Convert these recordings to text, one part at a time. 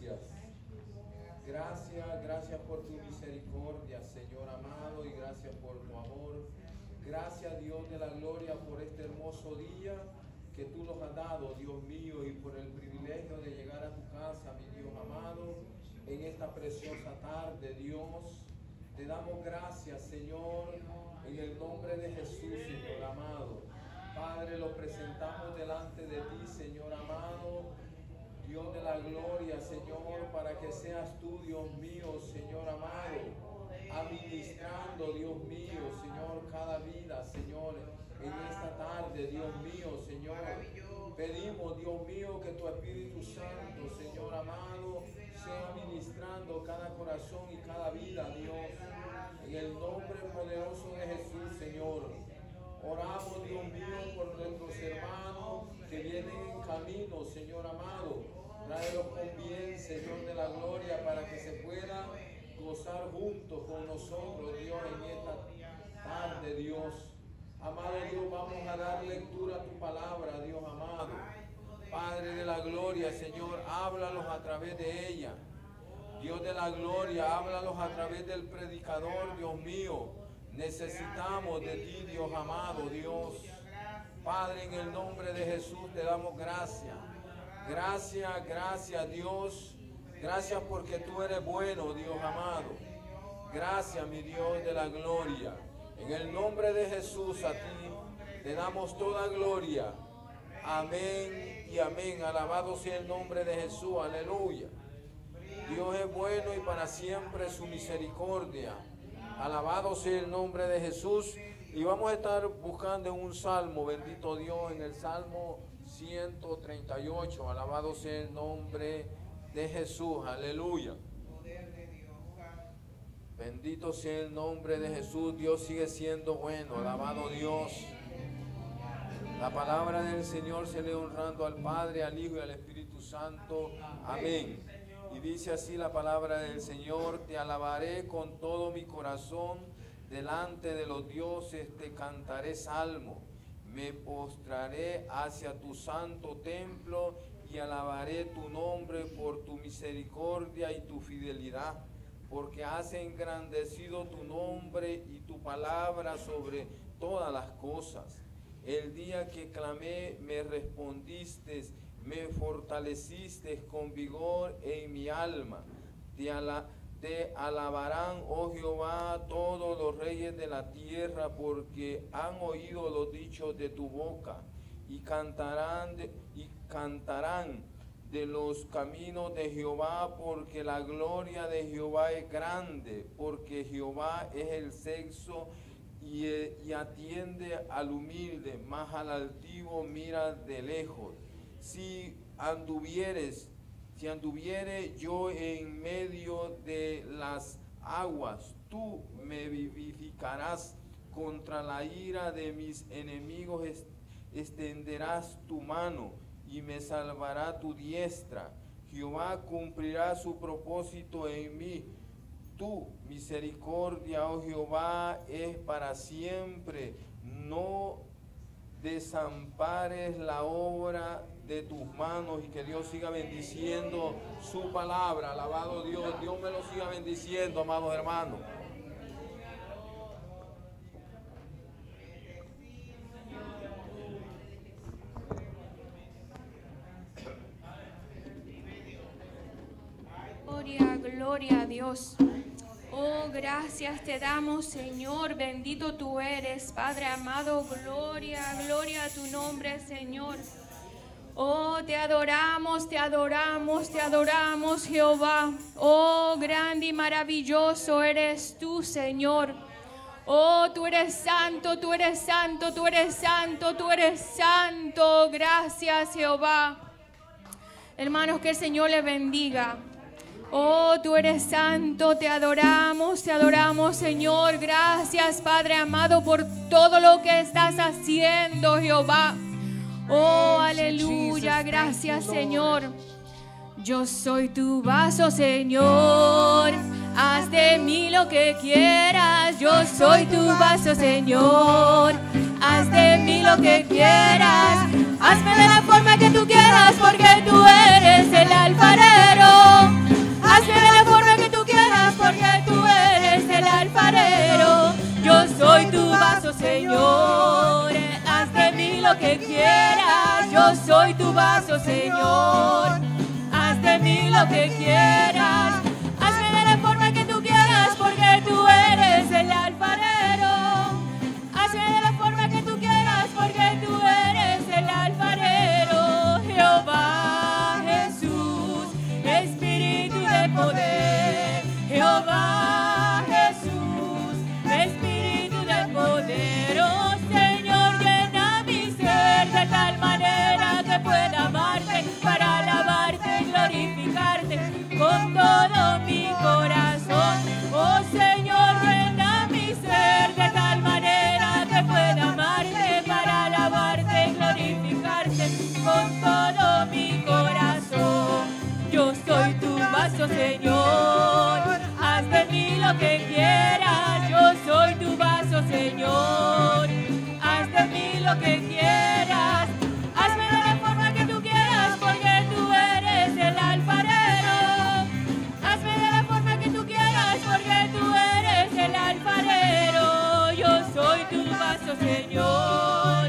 gracias. Gracias, gracias por tu misericordia, Señor amado, y gracias por tu amor. Gracias, Dios de la gloria, por este hermoso día que tú nos has dado, Dios mío, y por el privilegio de llegar a tu casa, mi Dios amado, en esta preciosa tarde, Dios. Te damos gracias, Señor, en el nombre de Jesús, Señor amado. Padre, lo presentamos delante de ti, Señor amado, Dios de la gloria, Señor, para que seas tú, Dios mío, Señor amado, administrando, Dios mío, Señor, cada vida, Señor, en esta tarde, Dios mío, Señor. Pedimos, Dios mío, que tu Espíritu Santo, Señor amado, sea ministrando cada corazón y cada vida, Dios. En el nombre poderoso de Jesús, Señor. Oramos, Dios mío, por nuestros hermanos que vienen en camino, Señor amado. Tráelos con bien, Señor de la gloria, para que se puedan gozar juntos con nosotros, Dios, en esta tarde, Dios. Amado Dios, vamos a dar lectura a tu palabra, Dios amado. Padre de la gloria, Señor, háblalos a través de ella. Dios de la gloria, háblalos a través del predicador, Dios mío. Necesitamos de ti, Dios amado, Dios. Padre, en el nombre de Jesús te damos gracias. Gracias, gracias, Dios. Gracias porque tú eres bueno, Dios amado. Gracias, mi Dios de la gloria. En el nombre de Jesús a ti te damos toda gloria. Amén y amén. Alabado sea el nombre de Jesús. Aleluya. Dios es bueno y para siempre su misericordia. Alabado sea el nombre de Jesús. Y vamos a estar buscando en un salmo, bendito Dios, en el Salmo 138. Alabado sea el nombre de Jesús. Aleluya. Bendito sea el nombre de Jesús. Dios sigue siendo bueno. Alabado Dios. La palabra del Señor se lee honrando al Padre, al Hijo y al Espíritu Santo. Amén. Y dice así la palabra del Señor: te alabaré con todo mi corazón, delante de los dioses te cantaré salmo. Me postraré hacia tu santo templo y alabaré tu nombre por tu misericordia y tu fidelidad, porque has engrandecido tu nombre y tu palabra sobre todas las cosas. El día que clamé, me respondiste, me fortaleciste con vigor en mi alma. Te alabarán, oh Jehová, todos los reyes de la tierra, porque han oído los dichos de tu boca, y cantarán de los caminos de Jehová, porque la gloria de Jehová es grande, porque Jehová es el sexo y atiende al humilde, mas al altivo mira de lejos. Si anduviere yo en medio de las aguas, tú me vivificarás. Contra la ira de mis enemigos extenderás tu mano, y me salvará tu diestra. Jehová cumplirá su propósito en mí. Tu misericordia, oh Jehová, es para siempre. No desampares la obra de tus manos. Y que Dios siga bendiciendo su palabra. Alabado Dios. Dios me lo siga bendiciendo, amados hermanos. Gloria a Dios. Oh, gracias te damos, Señor. Bendito tú eres, Padre amado. Gloria, gloria a tu nombre, Señor. Oh, te adoramos, te adoramos, te adoramos, Jehová. Oh, grande y maravilloso eres tú, Señor. Oh, tú eres santo, tú eres santo, tú eres santo, tú eres santo. Gracias, Jehová. Hermanos, que el Señor les bendiga. Oh, tú eres santo, te adoramos, Señor. Gracias, Padre amado, por todo lo que estás haciendo, Jehová. Oh, aleluya, gracias, Señor. Yo soy tu vaso, Señor. Haz de mí lo que quieras. Yo soy tu vaso, Señor. Haz de mí lo que quieras. Hazme de la forma que tú quieras, porque tú eres el alfarero. Hazme de la forma que tú quieras, porque tú eres el alfarero. Yo soy tu vaso, Señor, haz de mí lo que quieras. Yo soy tu vaso, Señor, haz de mí lo que quieras. Hazme de la forma que tú quieras, porque tú eres el alfarero. Hazme de la forma que tú quieras, porque tú eres el alfarero. Jehová, Jesús, Espíritu de poder. Jehová, Jesús, Espíritu de poder. Oh Señor, llena mi ser de tal manera que pueda amarte, para alabarte y glorificarte con todo mi corazón. Oh Señor, llena mi ser de tal manera que pueda amarte, para alabarte y glorificarte con todo mi corazón. Yo soy tu vaso, Señor, haz de mí lo que quieras. Yo soy tu vaso, Señor, haz de mí lo que quieras. Hazme de la forma que tú quieras, porque tú eres el alfarero. Hazme de la forma que tú quieras, porque tú eres el alfarero. Yo soy tu vaso, Señor,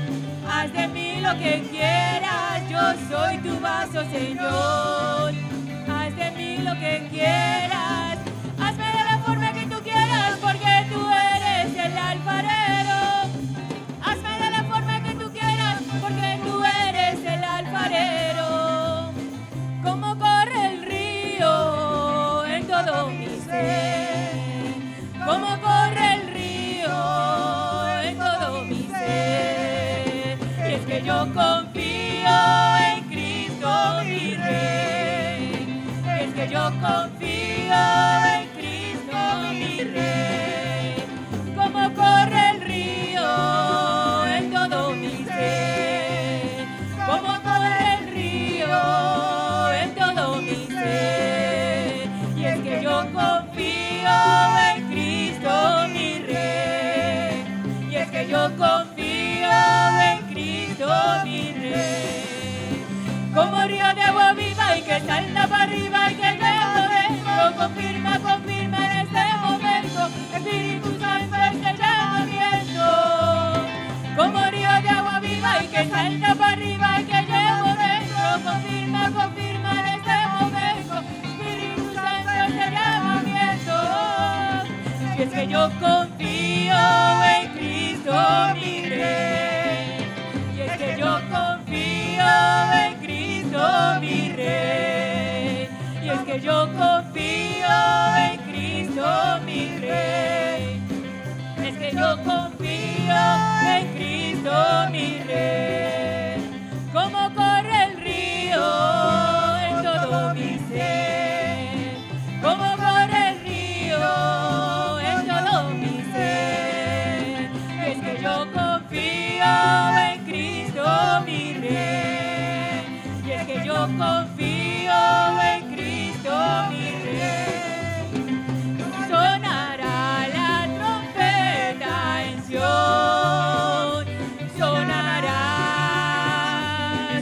haz de mí lo que quieras. Yo soy tu vaso, Señor, haz de mí lo que quieras. Hazme de la forma que tú quieras, porque tú eres el alfarero. Hazme de la forma que tú quieras, porque tú eres el alfarero. Como corre el río en todo mi ser, como corre el río en todo mi ser. Y es que yo confío en Cristo mi Rey. Y es que yo confío en Cristo mi Rey. Como corre el río en todo mi ser, como corre el río en todo mi ser. Y es que yo confío en Cristo mi Rey. Y es que yo confío en Cristo mi Rey. Como río de agua viva y que salta para arriba y que lejos de confirma, confirma en este momento, Espíritu Santo, el que llama viento. Como río de agua viva y que salta para arriba y que llevo dentro, confirma, confirma en este momento, Espíritu Santo, el que llama viento. Y es que yo confío en Cristo mi Rey. Y es que yo confío en Cristo mi Rey. Y es que yo confío en Cristo mi Rey. Es que yo confío en Cristo mi Rey. Como corre el río en todo mi ser, como corre el río en todo mi ser. Es que yo confío en Cristo mi Rey. Y es que yo confío en mi Rey. Sonará la trompeta en Sion, sonará,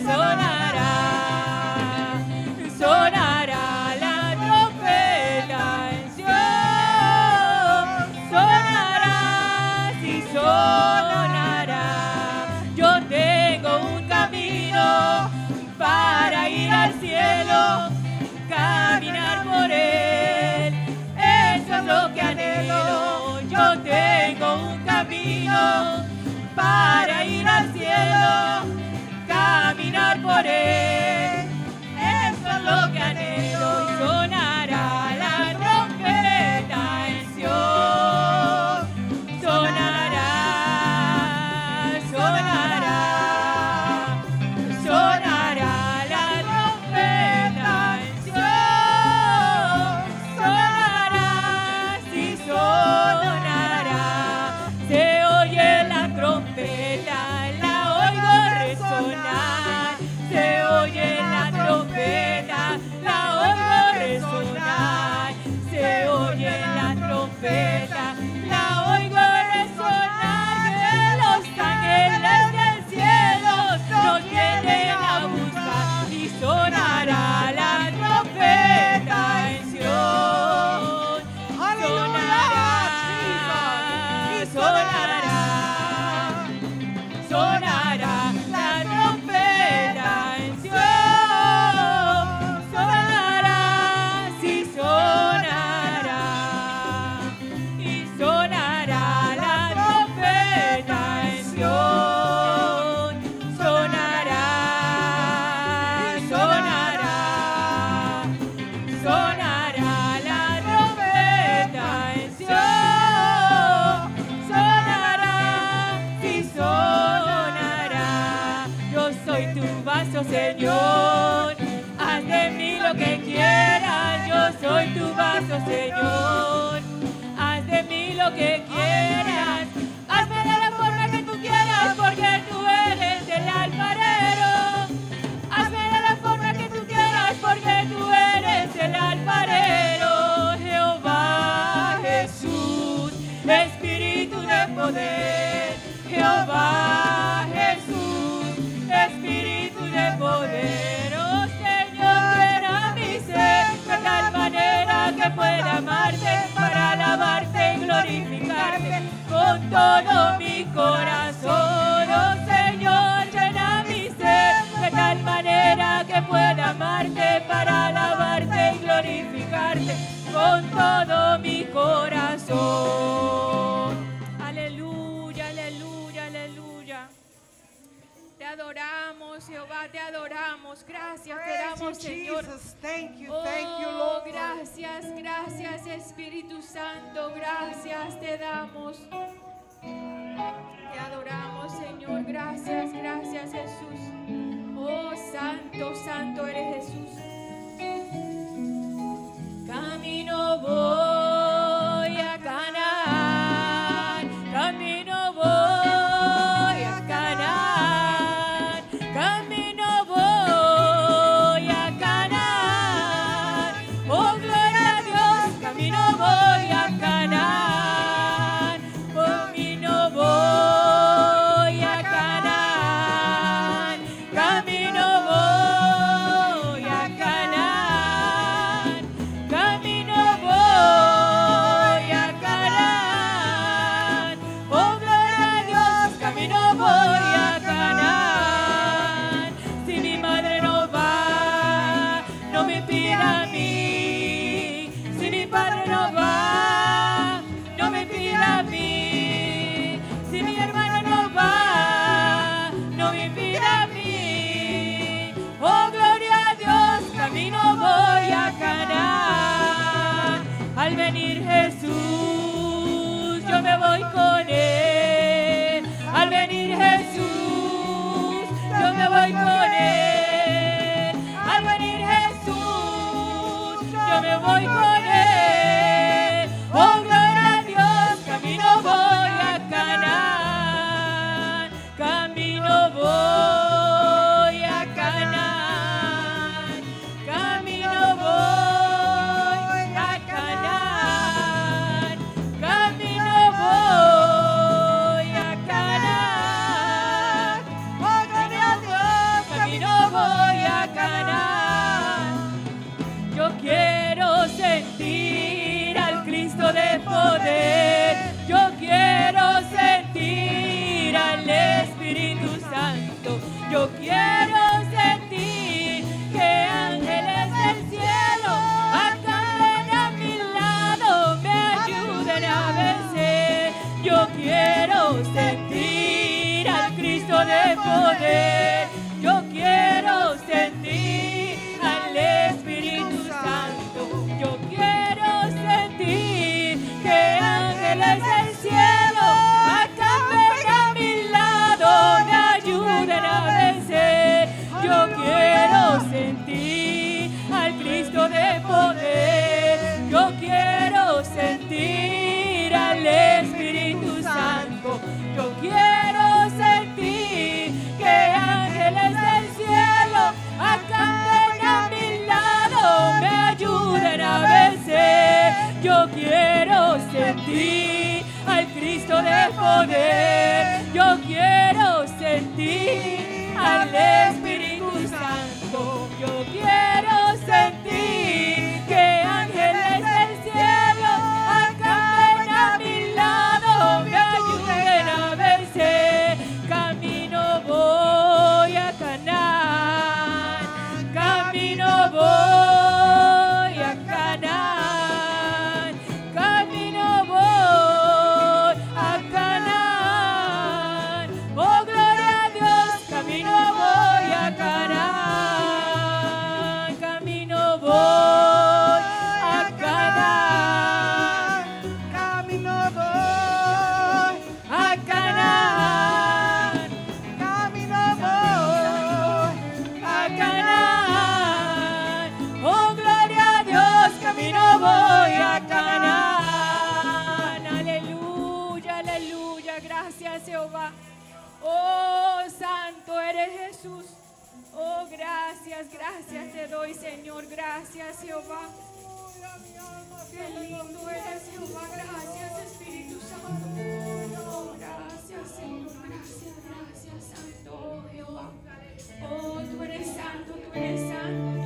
sonará, sonará la trompeta en Sion, sonará, sí, sonará. Yo tengo un camino para ir al cielo, caminar por él, eso es lo que anhelo. Yo tengo un camino para ir al cielo, caminar por él, eso es lo que anhelo. Sonará la trompeta en Sion, sonará, sonará, sonará. Sonará, sí sonará, se oye la lo que quieras. Hazme de la forma que tú quieras, porque tú eres el alfarero. Hazme de la forma que tú quieras, porque tú eres el alfarero. Jehová, Jesús, Espíritu de poder. Jehová, Jesús, Espíritu de poder. Oh Señor, llena mi ser de tal manera que pueda amarte, para alabarte y glorificarte con todo mi corazón. Oh Señor, llena mi ser de tal manera que pueda amarte, para alabarte y glorificarte con todo mi corazón. Aleluya, aleluya, aleluya. Te adoramos, Jehová, te adoramos. Gracias, te damos, Señor. Oh, gracias, gracias, Espíritu Santo. Gracias, te damos. Te adoramos, Señor. Gracias, gracias, Jesús. Oh, santo, santo eres Jesús. Camino voy a Canaán. Camino voy. Camino Jesús. Oh, gracias, gracias te doy, Señor. Gracias, Jehová. Qué lindo eres, Jehová. Gracias, Espíritu Santo. Oh, gracias, Señor. Gracias, gracias, Santo Jehová. Oh, tú eres santo, tú eres santo.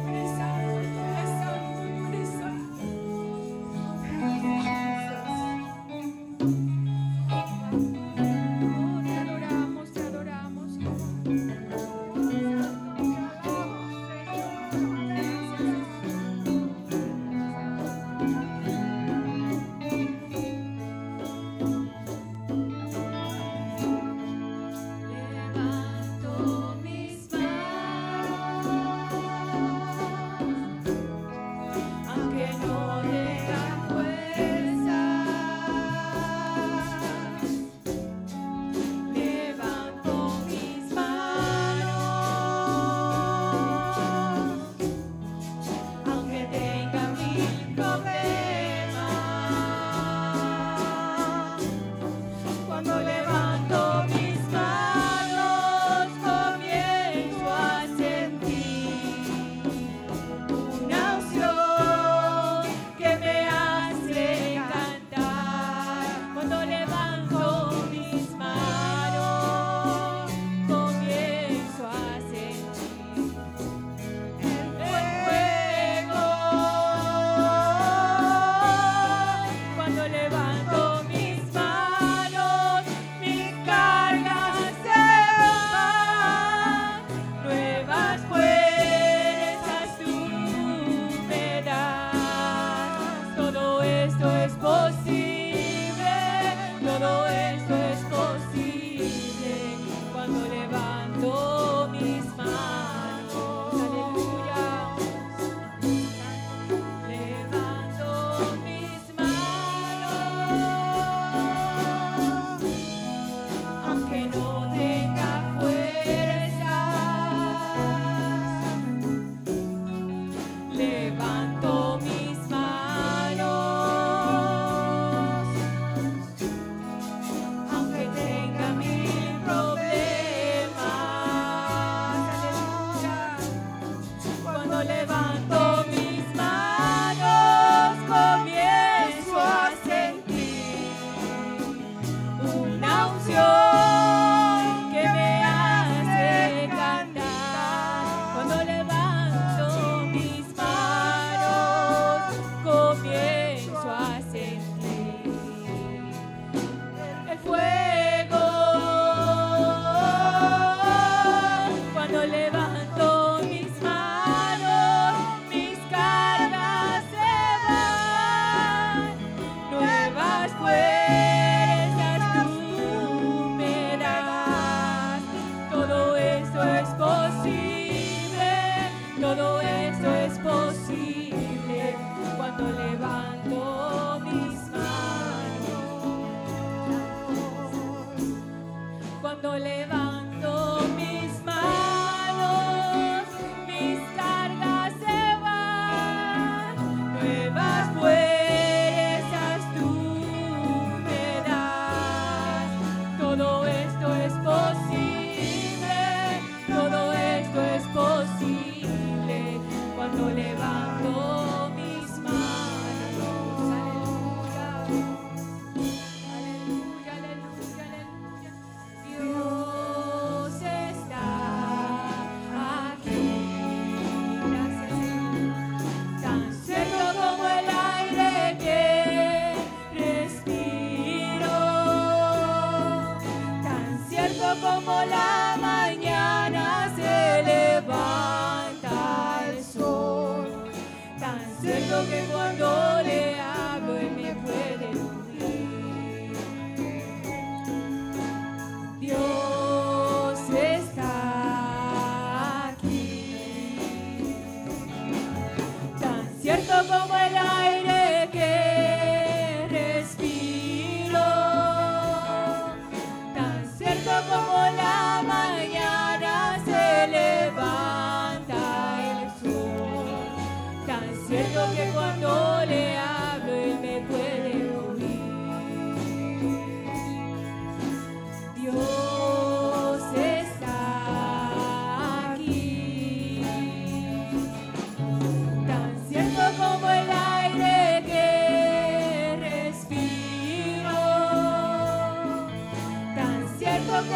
Aleluya, aleluya, aleluya, Dios.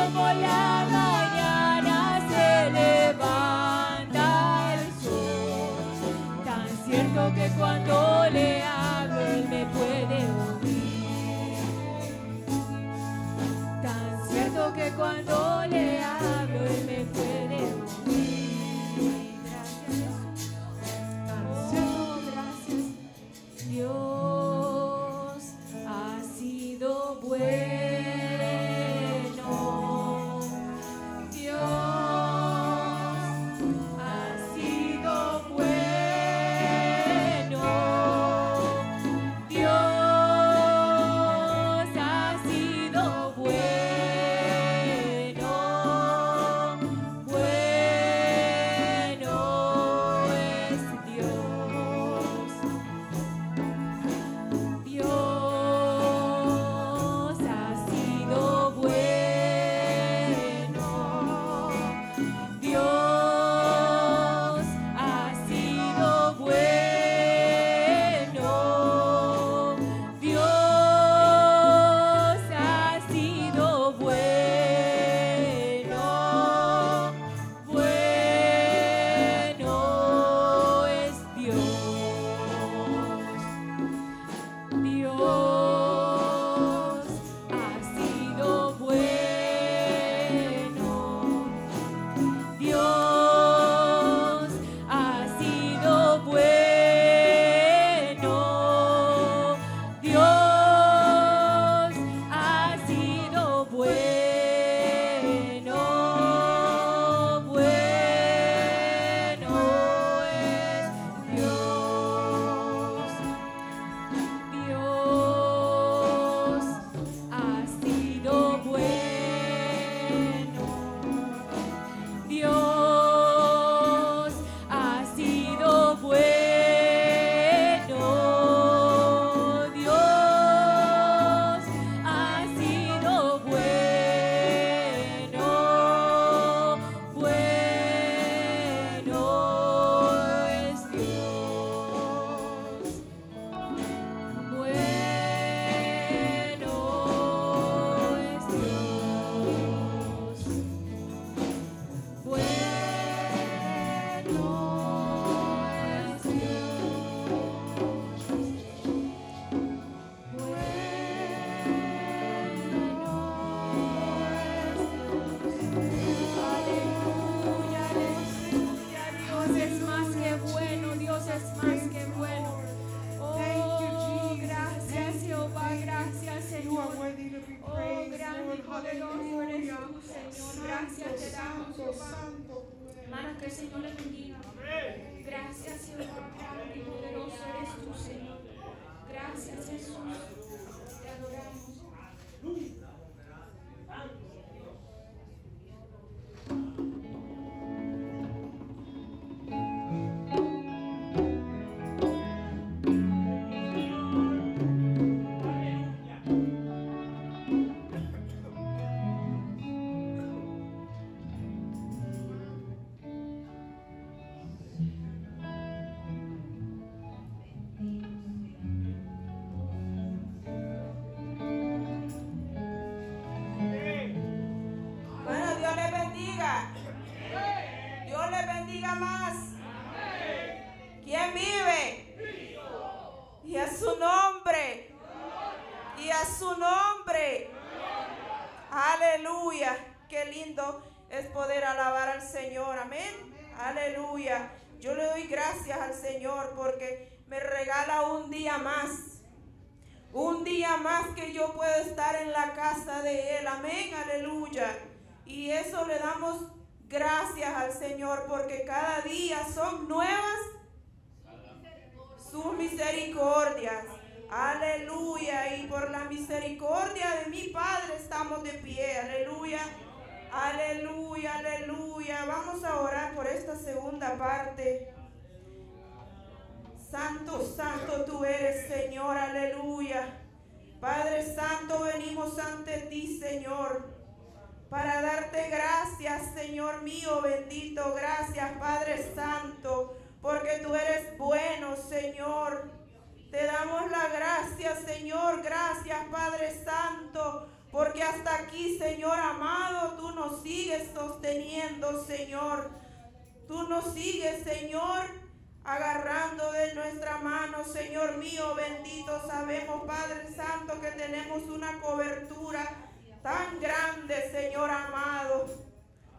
como la mañana se levanta el sol, tan cierto que cuando le hablo Él me puede oír, tan cierto que cuando le hablo Él me puede oír. Gracias, oh, gracias Dios, ha sido bueno. Porque hasta aquí, Señor amado, tú nos sigues sosteniendo, Señor. Tú nos sigues, Señor, agarrando de nuestra mano, Señor mío bendito. Sabemos, Padre Santo, que tenemos una cobertura tan grande, Señor amado.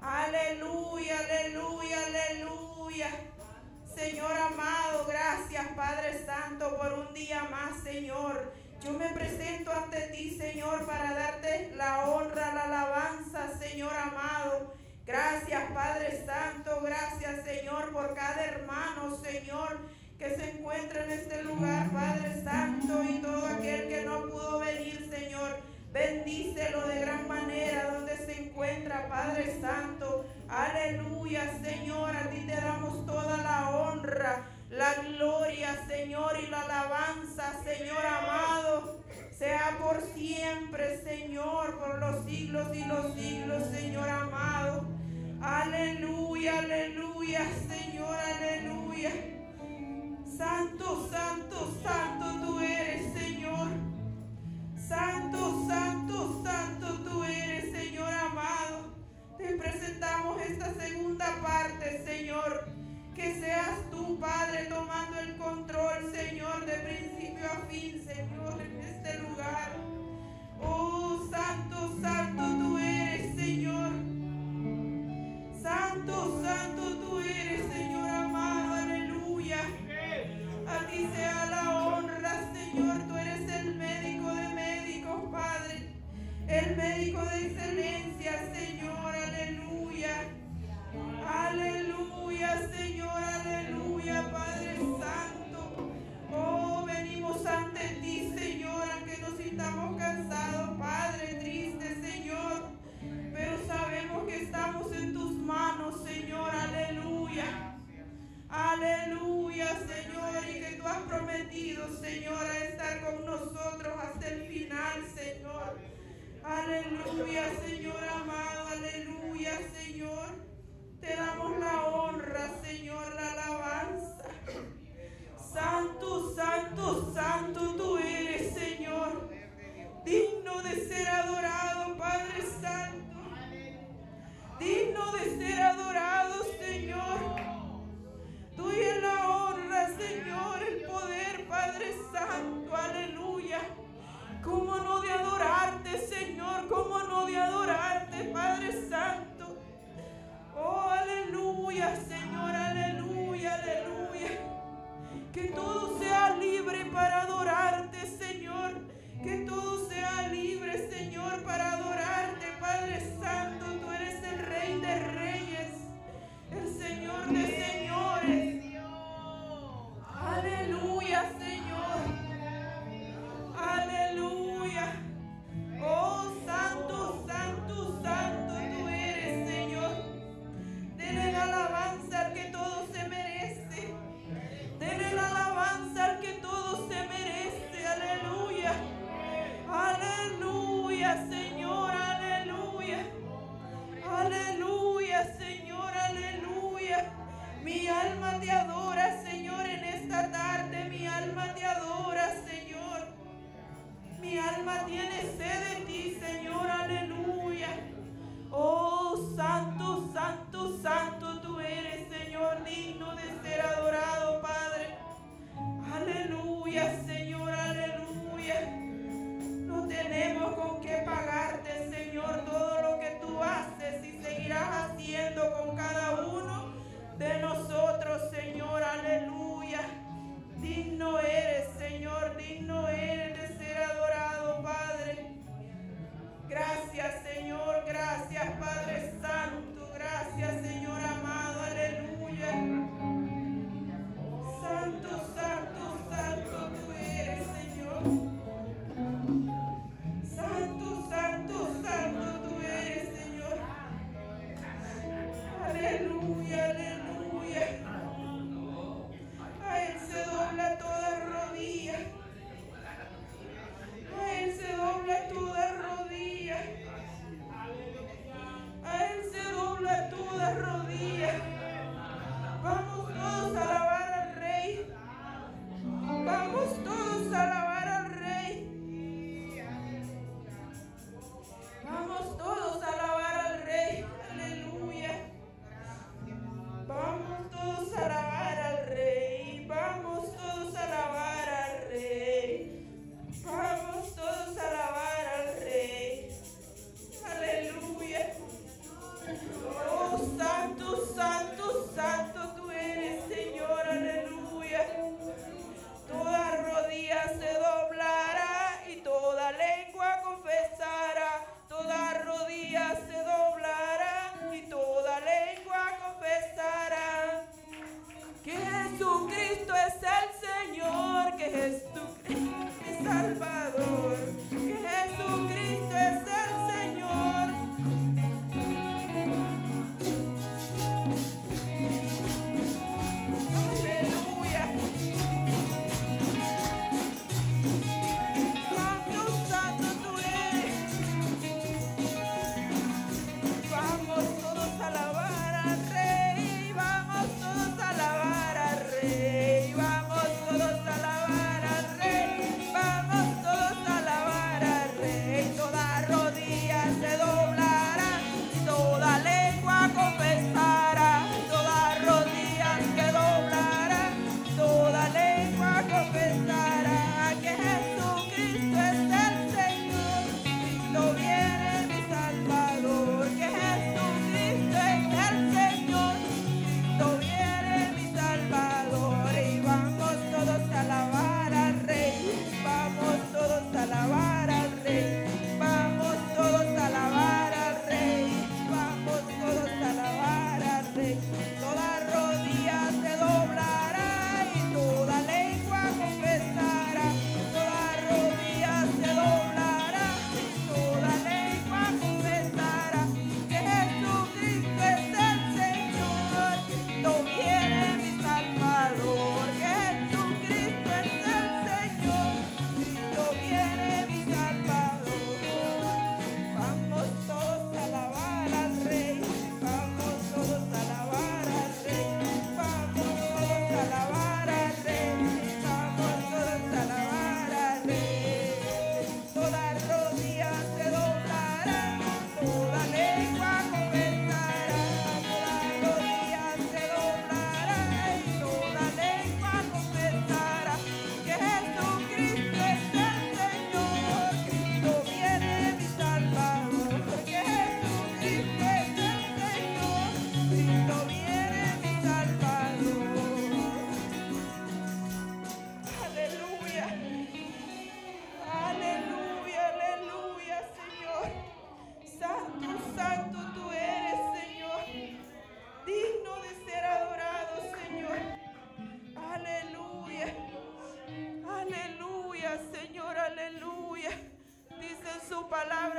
Aleluya, aleluya, aleluya. Señor amado, gracias, Padre Santo, por un día más, Señor. Yo me presento ante ti, Señor, para darte la honra, la alabanza, Señor amado. Gracias, Padre Santo, gracias, Señor, por cada hermano, Señor, que se encuentra en este lugar, Padre Santo, y todo aquel que no pudo venir, Señor. Bendícelo de gran manera donde se encuentra, Padre Santo. Aleluya, Señor, a ti te damos toda la honra, la gloria, Señor, y la alabanza, Señor amado. Sea por siempre, Señor, por los siglos y los siglos, Señor amado. Aleluya, aleluya, Señor, aleluya. Santo, santo, santo tú eres, Señor. Santo, santo, santo tú eres, Señor amado. Te presentamos esta segunda parte, Señor. Que seas tú, Padre, tomando el control, Señor, de principio a fin, Señor, en este lugar. Oh, santo, santo tú eres, Señor. Santo, santo tú eres, Señor amado. Aleluya. A ti sea la honra, Señor. Tú eres el médico de médicos, Padre, el médico de excelencia, Señor, aleluya, aleluya, Señor, aleluya, Padre Santo. Oh, venimos ante ti, Señor, aunque nos sintamos cansados, Padre, triste, Señor, pero sabemos que estamos en tus manos, Señor, aleluya. Aleluya, Señor, y que tú has prometido, Señor, a estar con nosotros hasta el final, Señor. Aleluya, Señor amado, aleluya, Señor. Te damos la honra, Señor, la alabanza. Santo, santo, santo tú eres, Señor. Digno de ser adorado, Padre Santo. Digno de ser adorado, Señor. Tuya la honra, Señor, el poder, Padre Santo, aleluya. ¿Cómo no de adorarte, Señor? ¿Cómo no de adorarte, Padre Santo? Oh, aleluya, Señor, aleluya, aleluya. Que todo sea libre para adorarte, Señor. Que todo sea libre, Señor, para adorarte, Padre Santo. Tú eres el Rey de Reyes, el Señor de señores. Aleluya, Señor. Aleluya. Oh, santo, santo, santo tú eres, Señor. Dele la alabanza al que todo se merece. Dele la alabanza al que todo se merece. Aleluya. Aleluya, Señor. Aleluya. Aleluya, Señor. Aleluya. Mi alma te adora, Señor, en esta tarde. Mi alma te adora, Señor. Mi alma tiene sed de ti, Señor. Aleluya. Oh, santo, santo, santo tú eres, Señor. Digno de ser adorado, Padre. Aleluya, Señor. Aleluya. No tenemos con qué pagarte, Señor, todo lo que tú haces y seguirás haciendo con cada uno de nosotros, Señor, aleluya. Digno eres, Señor, digno eres de ser adorado, Padre. Gracias, Señor, gracias, Padre Santo, gracias, Señor amado, aleluya. Santo, santo, santo tú eres.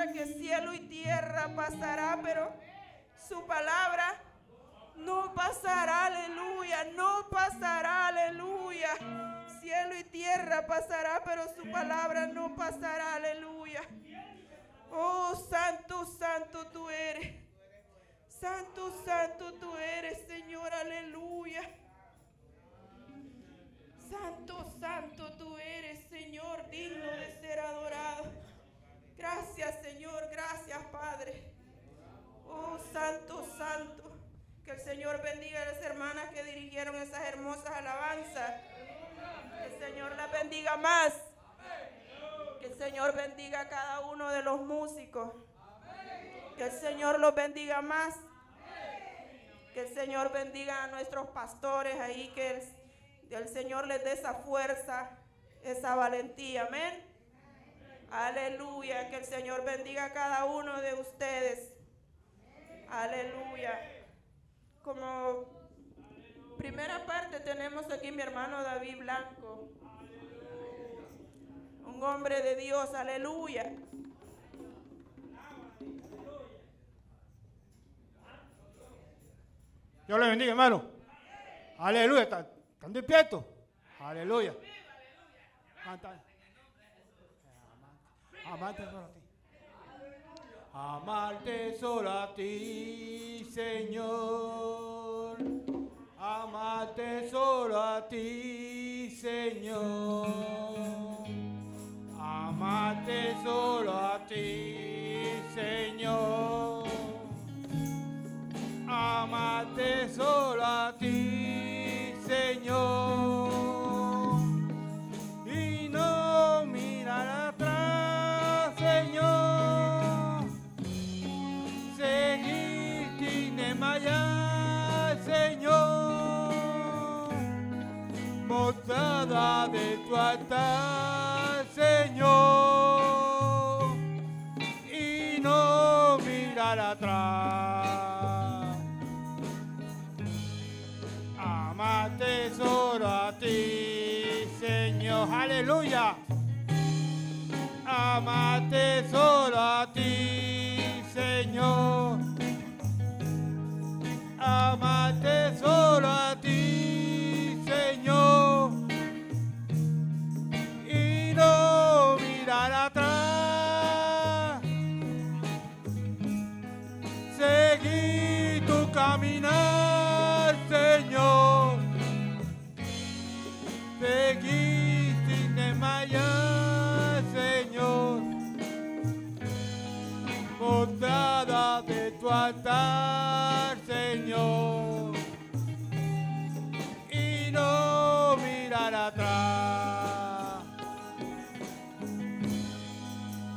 diga que cielo y tierra pasará, pero su palabra no pasará, aleluya, no pasará, aleluya. Cielo y tierra pasará, pero su palabra no pasará, aleluya. Oh, santo, santo tú eres. Santo, santo tú eres, Señor, aleluya. Santo, santo tú eres, Señor, digno de ser adorado. Gracias, Señor, gracias, Padre. Oh, santo, santo. Que el Señor bendiga a las hermanas que dirigieron esas hermosas alabanzas. Que el Señor las bendiga más. Que el Señor bendiga a cada uno de los músicos. Que el Señor los bendiga más. Que el Señor bendiga a nuestros pastores ahí, que el Señor les dé esa fuerza, esa valentía, amén. Aleluya, que el Señor bendiga a cada uno de ustedes. Aleluya. Como primera parte tenemos aquí mi hermano David Blanco, un hombre de Dios, aleluya. Dios le bendiga, hermano. Aleluya, ¿están despiertos? Aleluya. Amarte solo a ti. Amarte solo a ti, Señor. Amarte solo a ti, Señor. Amarte solo a ti, Señor. Amate solo a ti, Señor, y no mirar atrás, Señor, seguirte sin desmayar, Señor, mostrada de tu altar, Señor, y no mirar atrás. Amarte solo a ti, Señor, aleluya. Amarte solo a ti, Señor. Amarte solo a ti, Señor. Y no mirar atrás. Seguir tu caminar, Señor. Seguí sin desmayar, Señor, portada de tu altar, Señor, y no mirar atrás.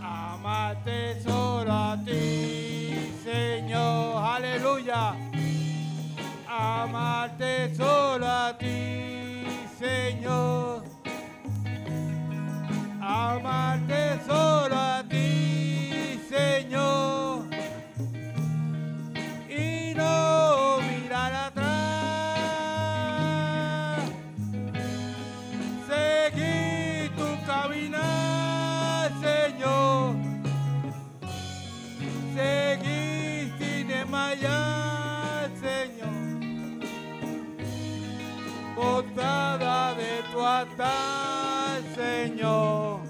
Amarte solo a ti, Señor, aleluya. Amarte solo a ti, Señor, amarte solo a ti, Señor, y no mirar atrás, seguir tu caminar, Señor, seguir sin desmayar, Señor. Botada de tu altar, Señor,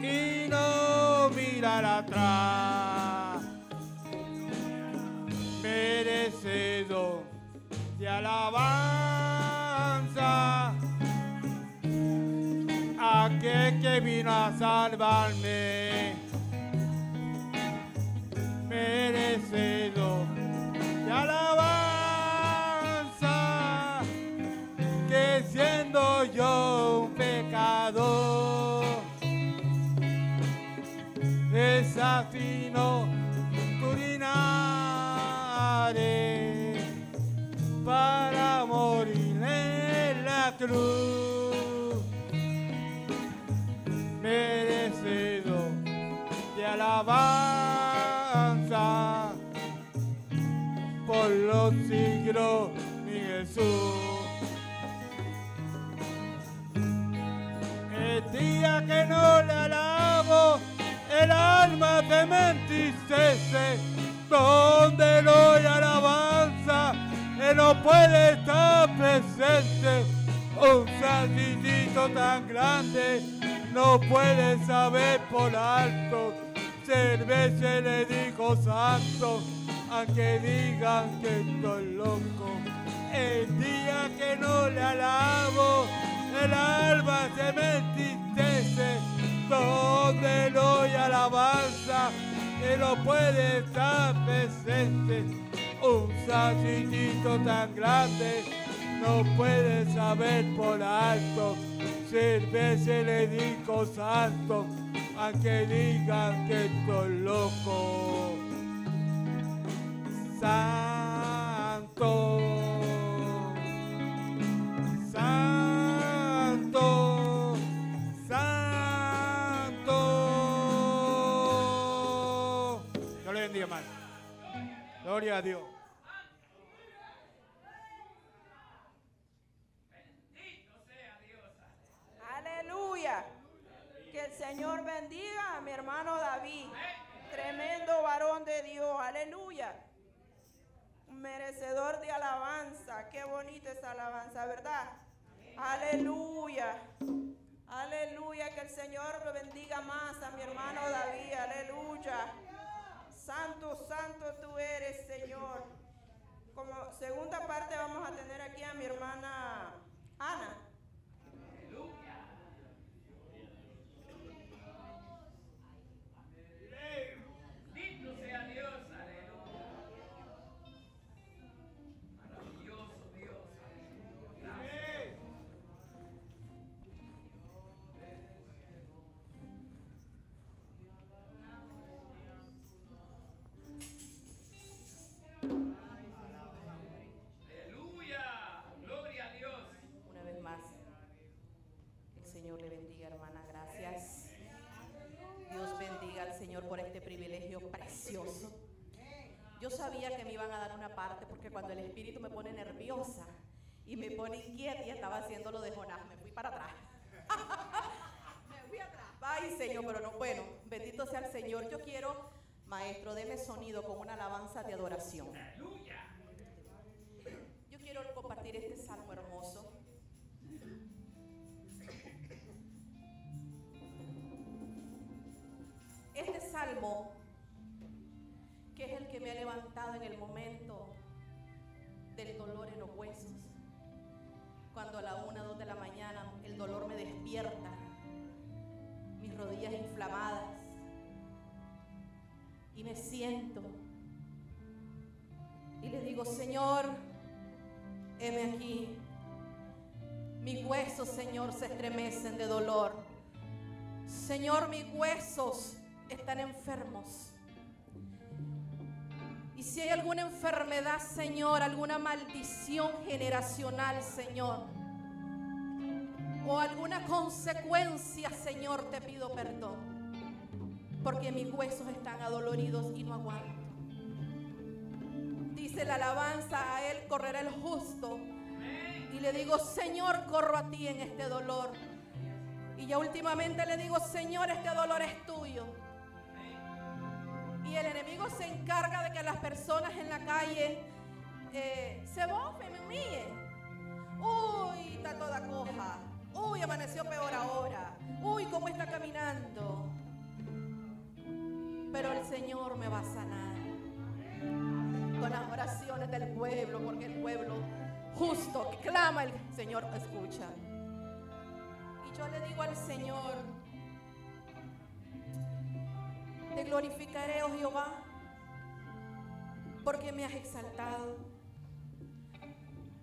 y no mirar atrás. Merecido de alabanza, aquel que vino a salvarme. Merecido de alabanza, siendo yo un pecador, desafino curinaré para morir en la cruz. Merecido de alabanza por los siglos, mi Jesús. El día que no le alabo, el puede estar presente un santillito tan grande, no puede saber por alto, cerveza le digo santo, aunque digan que estoy loco. El día que no le alabo, el alma se me entristece, donde no hay alabanza, que no puede estar presente. Un santillito tan grande, no puede saber por alto, cerveza le digo santo, aunque digan que estoy loco. Santo, santo, santo. Dios le bendiga, hermano. Gloria a Dios. Bendito sea Dios. Aleluya. Que el Señor bendiga a mi hermano David, tremendo varón de Dios. Aleluya. Merecedor de alabanza. Qué bonita esa alabanza, ¿verdad? Aleluya, aleluya, que el Señor lo bendiga más a mi hermano David, aleluya. Santo, santo tú eres, Señor. Como segunda parte vamos a tener aquí a mi hermana Ana. Por este privilegio precioso. Yo sabía que me iban a dar una parte, porque cuando el Espíritu me pone nerviosa y me pone inquieta, y estaba haciendo lo de Jonás, me fui para atrás. Me fui atrás. Ay, Señor, pero no, bueno, bendito sea el Señor. Yo quiero, maestro, deme sonido con una alabanza de adoración. Yo quiero compartir este salmo hermoso. Este salmo, que es el que me ha levantado en el momento del dolor en los huesos, cuando a la 1 o 2 de la mañana el dolor me despierta, mis rodillas inflamadas, y me siento y le digo: Señor, heme aquí, mis huesos, Señor, se estremecen de dolor. Señor, mis huesos están enfermos, y si hay alguna enfermedad, Señor, alguna maldición generacional, Señor, o alguna consecuencia, Señor, te pido perdón, porque mis huesos están adoloridos y no aguanto. Dice la alabanza: a Él correrá el justo. Y le digo: Señor, corro a ti en este dolor. Y ya últimamente le digo: Señor, este dolor es tuyo. Y el enemigo se encarga de que las personas en la calle se bofen, me humillen. Uy, está toda coja. Uy, amaneció peor ahora. Uy, cómo está caminando. Pero el Señor me va a sanar con las oraciones del pueblo, porque el pueblo justo que clama, el Señor escucha. Y yo le digo al Señor: te glorificaré, oh Jehová, porque me has exaltado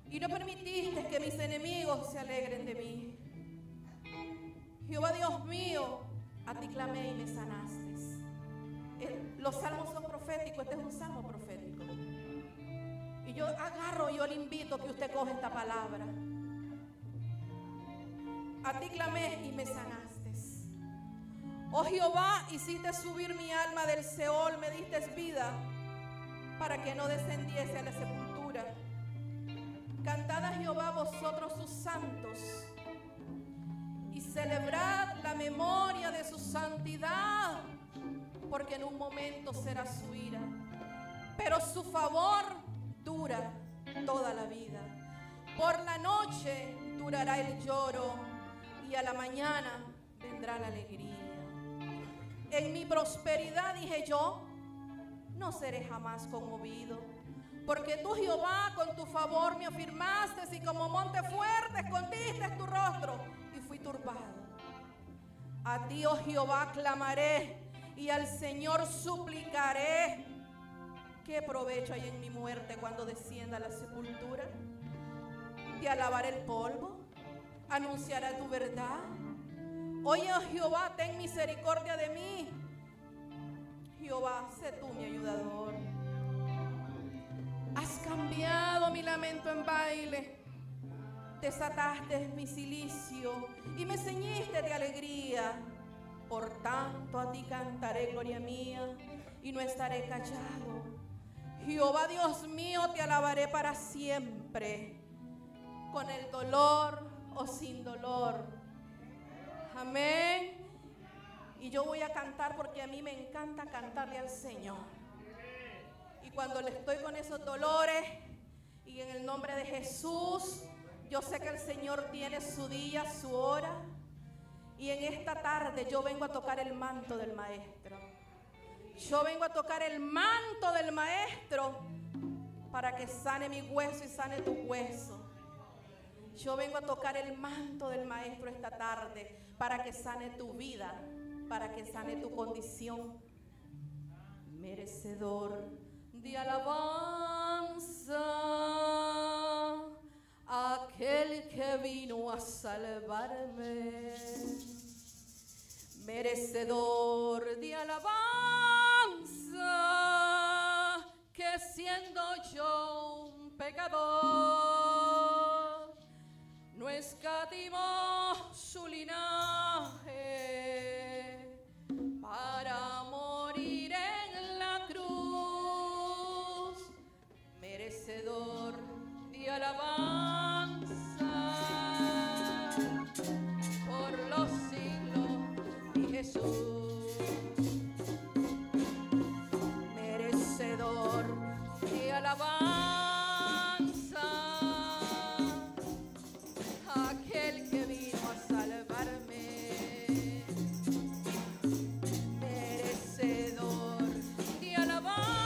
y no permitiste que mis enemigos se alegren de mí. Jehová Dios mío, a ti clamé y me sanaste. Los salmos son proféticos, este es un salmo profético. Y yo agarro, yo le invito que usted coge esta palabra. A ti clamé y me sanaste. Oh Jehová, hiciste subir mi alma del Seol, me diste vida para que no descendiese a la sepultura. Cantad a Jehová vosotros sus santos, y celebrad la memoria de su santidad, porque en un momento será su ira, pero su favor dura toda la vida. Por la noche durará el lloro y a la mañana vendrá la alegría. En mi prosperidad dije yo, no seré jamás conmovido, porque tú, Jehová, con tu favor me afirmaste y como monte fuerte escondiste tu rostro y fui turbado. A ti, oh Jehová, clamaré y al Señor suplicaré. ¿Qué provecho hay en mi muerte cuando descienda a la sepultura? Te alabaré el polvo, anunciaré tu verdad. Oye, oh Jehová, ten misericordia de mí. Jehová, sé tú mi ayudador. Has cambiado mi lamento en baile. Desataste mi cilicio y me ceñiste de alegría. Por tanto a ti cantaré, gloria mía, y no estaré callado. Jehová Dios mío, te alabaré para siempre, con el dolor o sin dolor. Amén. Y yo voy a cantar porque a mí me encanta cantarle al Señor. Y cuando le estoy con esos dolores, y en el nombre de Jesús, yo sé que el Señor tiene su día, su hora. Y en esta tarde yo vengo a tocar el manto del Maestro. Yo vengo a tocar el manto del Maestro para que sane mi hueso y sane tu hueso. Yo vengo a tocar el manto del Maestro esta tarde para que sane tu vida, para que sane tu condición. Merecedor de alabanza, aquel que vino a salvarme. Merecedor de alabanza, que siendo yo un pecador, no escatimó su linaje para morir en la cruz. Merecedor de alabanza por los siglos de Jesús. Merecedor de alabanza, aquel que vino a salvarme. Merecedor de alabanza,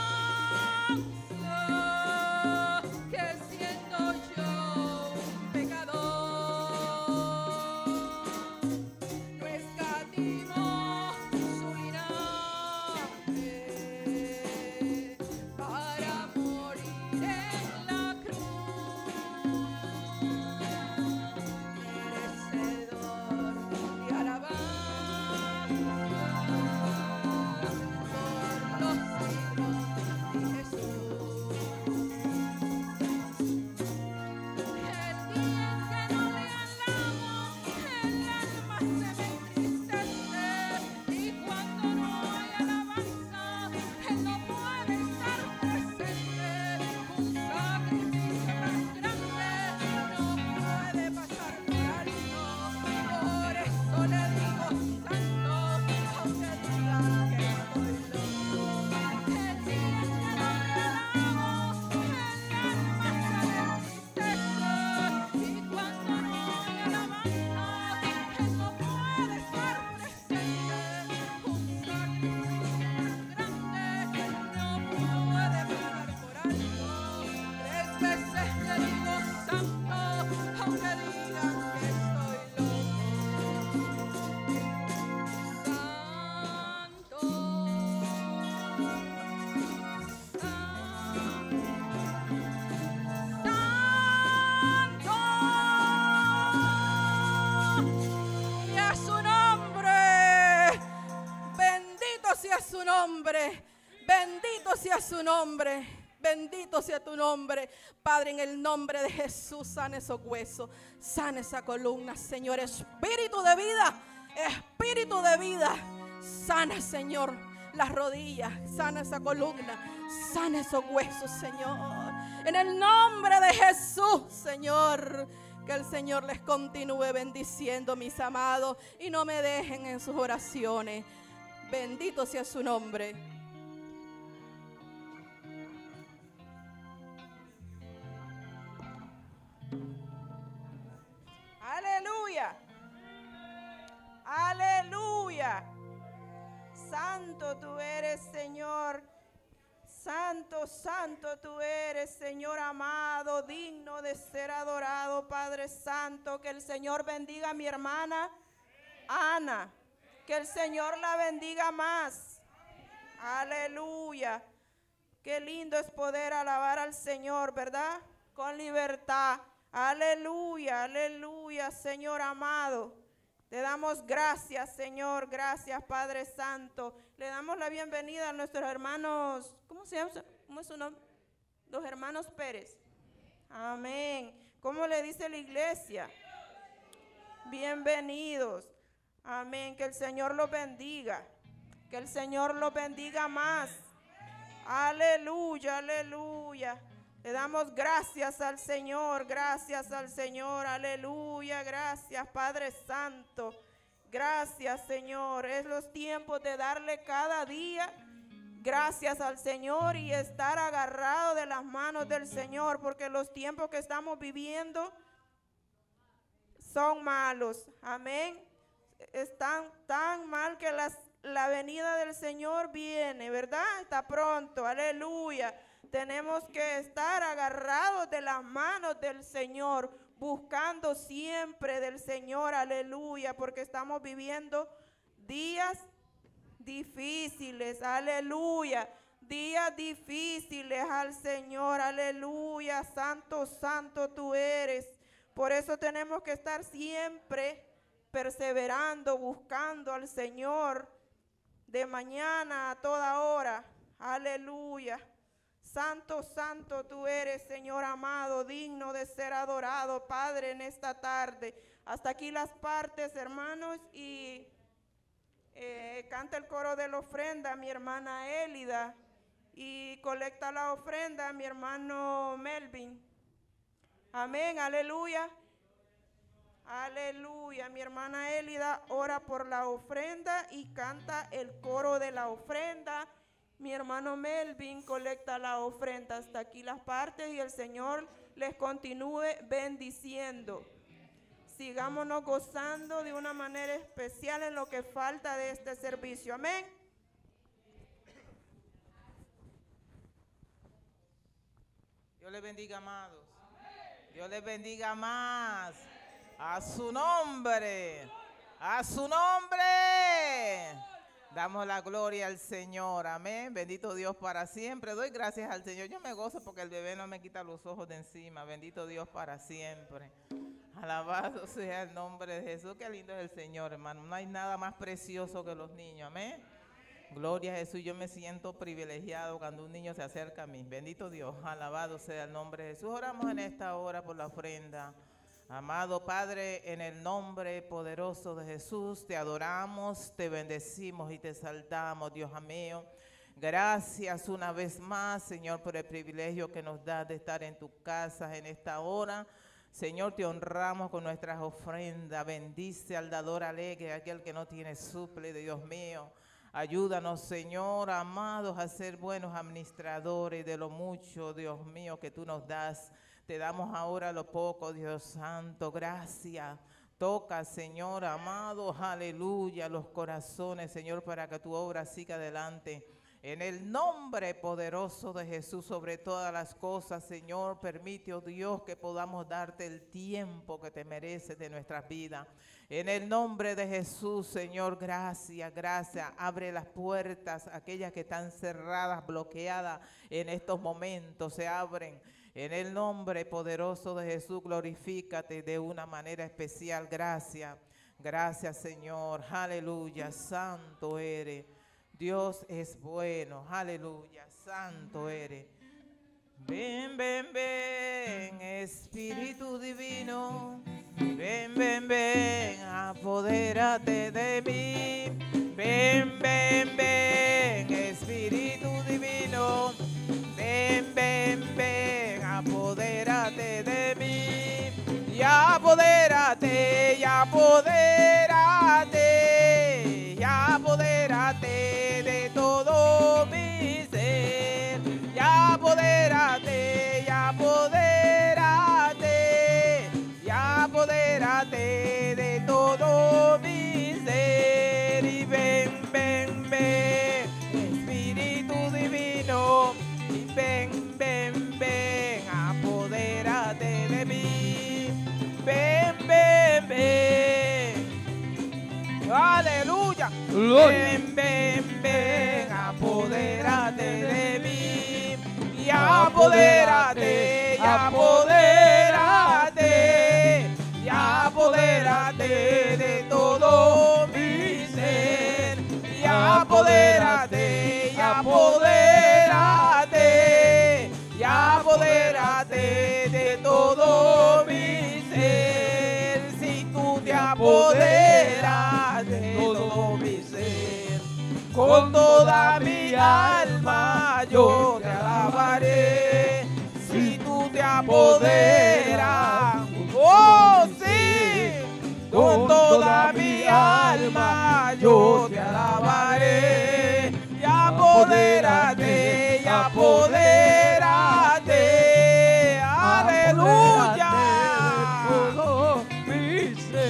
su nombre, bendito sea tu nombre, Padre. En el nombre de Jesús, sana esos huesos, sana esa columna, Señor. Espíritu de vida, espíritu de vida, sana, Señor, las rodillas, sana esa columna, sana esos huesos, Señor, en el nombre de Jesús, Señor. Que el Señor les continúe bendiciendo, mis amados, y no me dejen en sus oraciones. Bendito sea su nombre. Santo tú eres, Señor. Santo, santo tú eres, Señor amado, digno de ser adorado, Padre Santo. Que el Señor bendiga a mi hermana Ana. Que el Señor la bendiga más. Aleluya. Qué lindo es poder alabar al Señor, ¿verdad? Con libertad. Aleluya, aleluya, Señor amado. Te damos gracias, Señor. Gracias, Padre Santo. Le damos la bienvenida a nuestros hermanos. ¿Cómo se llama? ¿Cómo es su nombre? Los hermanos Pérez. Amén. ¿Cómo le dice la iglesia? Bienvenidos. Amén. Que el Señor los bendiga. Que el Señor los bendiga más. Aleluya, aleluya. Le damos gracias al Señor, gracias al Señor, aleluya, gracias Padre Santo, gracias Señor. Es los tiempos de darle cada día gracias al Señor y estar agarrado de las manos del Señor, porque los tiempos que estamos viviendo son malos, amén. Están tan mal que la venida del Señor viene, ¿verdad? Está pronto, aleluya. Tenemos que estar agarrados de las manos del Señor, buscando siempre del Señor, aleluya, porque estamos viviendo días difíciles, aleluya, días difíciles al Señor, aleluya, santo, santo tú eres. Por eso tenemos que estar siempre perseverando, buscando al Señor de mañana a toda hora, aleluya. Santo, santo tú eres, Señor amado, digno de ser adorado, Padre, en esta tarde. Hasta aquí las partes, hermanos, y canta el coro de la ofrenda mi hermana Élida, y colecta la ofrenda mi hermano Melvin. Amén, aleluya. Aleluya, mi hermana Élida ora por la ofrenda y canta el coro de la ofrenda. Mi hermano Melvin colecta la ofrenda. Hasta aquí las partes y el Señor les continúe bendiciendo. Sigámonos gozando de una manera especial en lo que falta de este servicio. Amén. Dios les bendiga, amados. Dios les bendiga más. A su nombre. A su nombre. Damos la gloria al Señor, amén. Bendito Dios para siempre. Doy gracias al Señor. Yo me gozo porque el bebé no me quita los ojos de encima. Bendito Dios para siempre. Alabado sea el nombre de Jesús. Qué lindo es el Señor, hermano. No hay nada más precioso que los niños, amén. Gloria a Jesús. Yo me siento privilegiado cuando un niño se acerca a mí. Bendito Dios. Alabado sea el nombre de Jesús. Oramos en esta hora por la ofrenda. Amado Padre, en el nombre poderoso de Jesús, te adoramos, te bendecimos y te exaltamos, Dios mío. Gracias una vez más, Señor, por el privilegio que nos das de estar en tus casas en esta hora. Señor, te honramos con nuestras ofrendas. Bendice al dador alegre, aquel que no tiene suple, Dios mío. Ayúdanos, Señor, amados, a ser buenos administradores de lo mucho, Dios mío, que tú nos das. Te damos ahora lo poco, Dios santo, gracias. Toca, Señor amado, aleluya, los corazones, Señor, para que tu obra siga adelante. En el nombre poderoso de Jesús, sobre todas las cosas, Señor, permite, oh Dios, que podamos darte el tiempo que te mereces de nuestras vidas. En el nombre de Jesús, Señor, gracias, gracias. Abre las puertas, aquellas que están cerradas, bloqueadas en estos momentos, se abren. En el nombre poderoso de Jesús, glorifícate de una manera especial. Gracias, gracias Señor. Aleluya, santo eres. Dios es bueno. Aleluya, santo eres. Ven, ven, ven, Espíritu Divino. Ven, ven, ven, apodérate de mí. Ven, ven, ven, Espíritu Divino. Ven, ven, ven. Apodérate de mí, y apodérate, y apodérate, y apodérate de todo mi ser, y apodérate, y apodérate, y apodérate de todo mi ser, y ven, ven, ven. Ven, ven, ven, apodérate de mí, y apodérate, y apodérate, y apodérate de todo mi ser, y apodérate, y apodérate, y apodérate de todo mi ser, si tú te apoderas de todo mi ser, con toda mi alma yo te alabaré, si tú te apoderas, oh sí, con toda mi alma yo te alabaré, y apodérate, y apodérate, aleluya,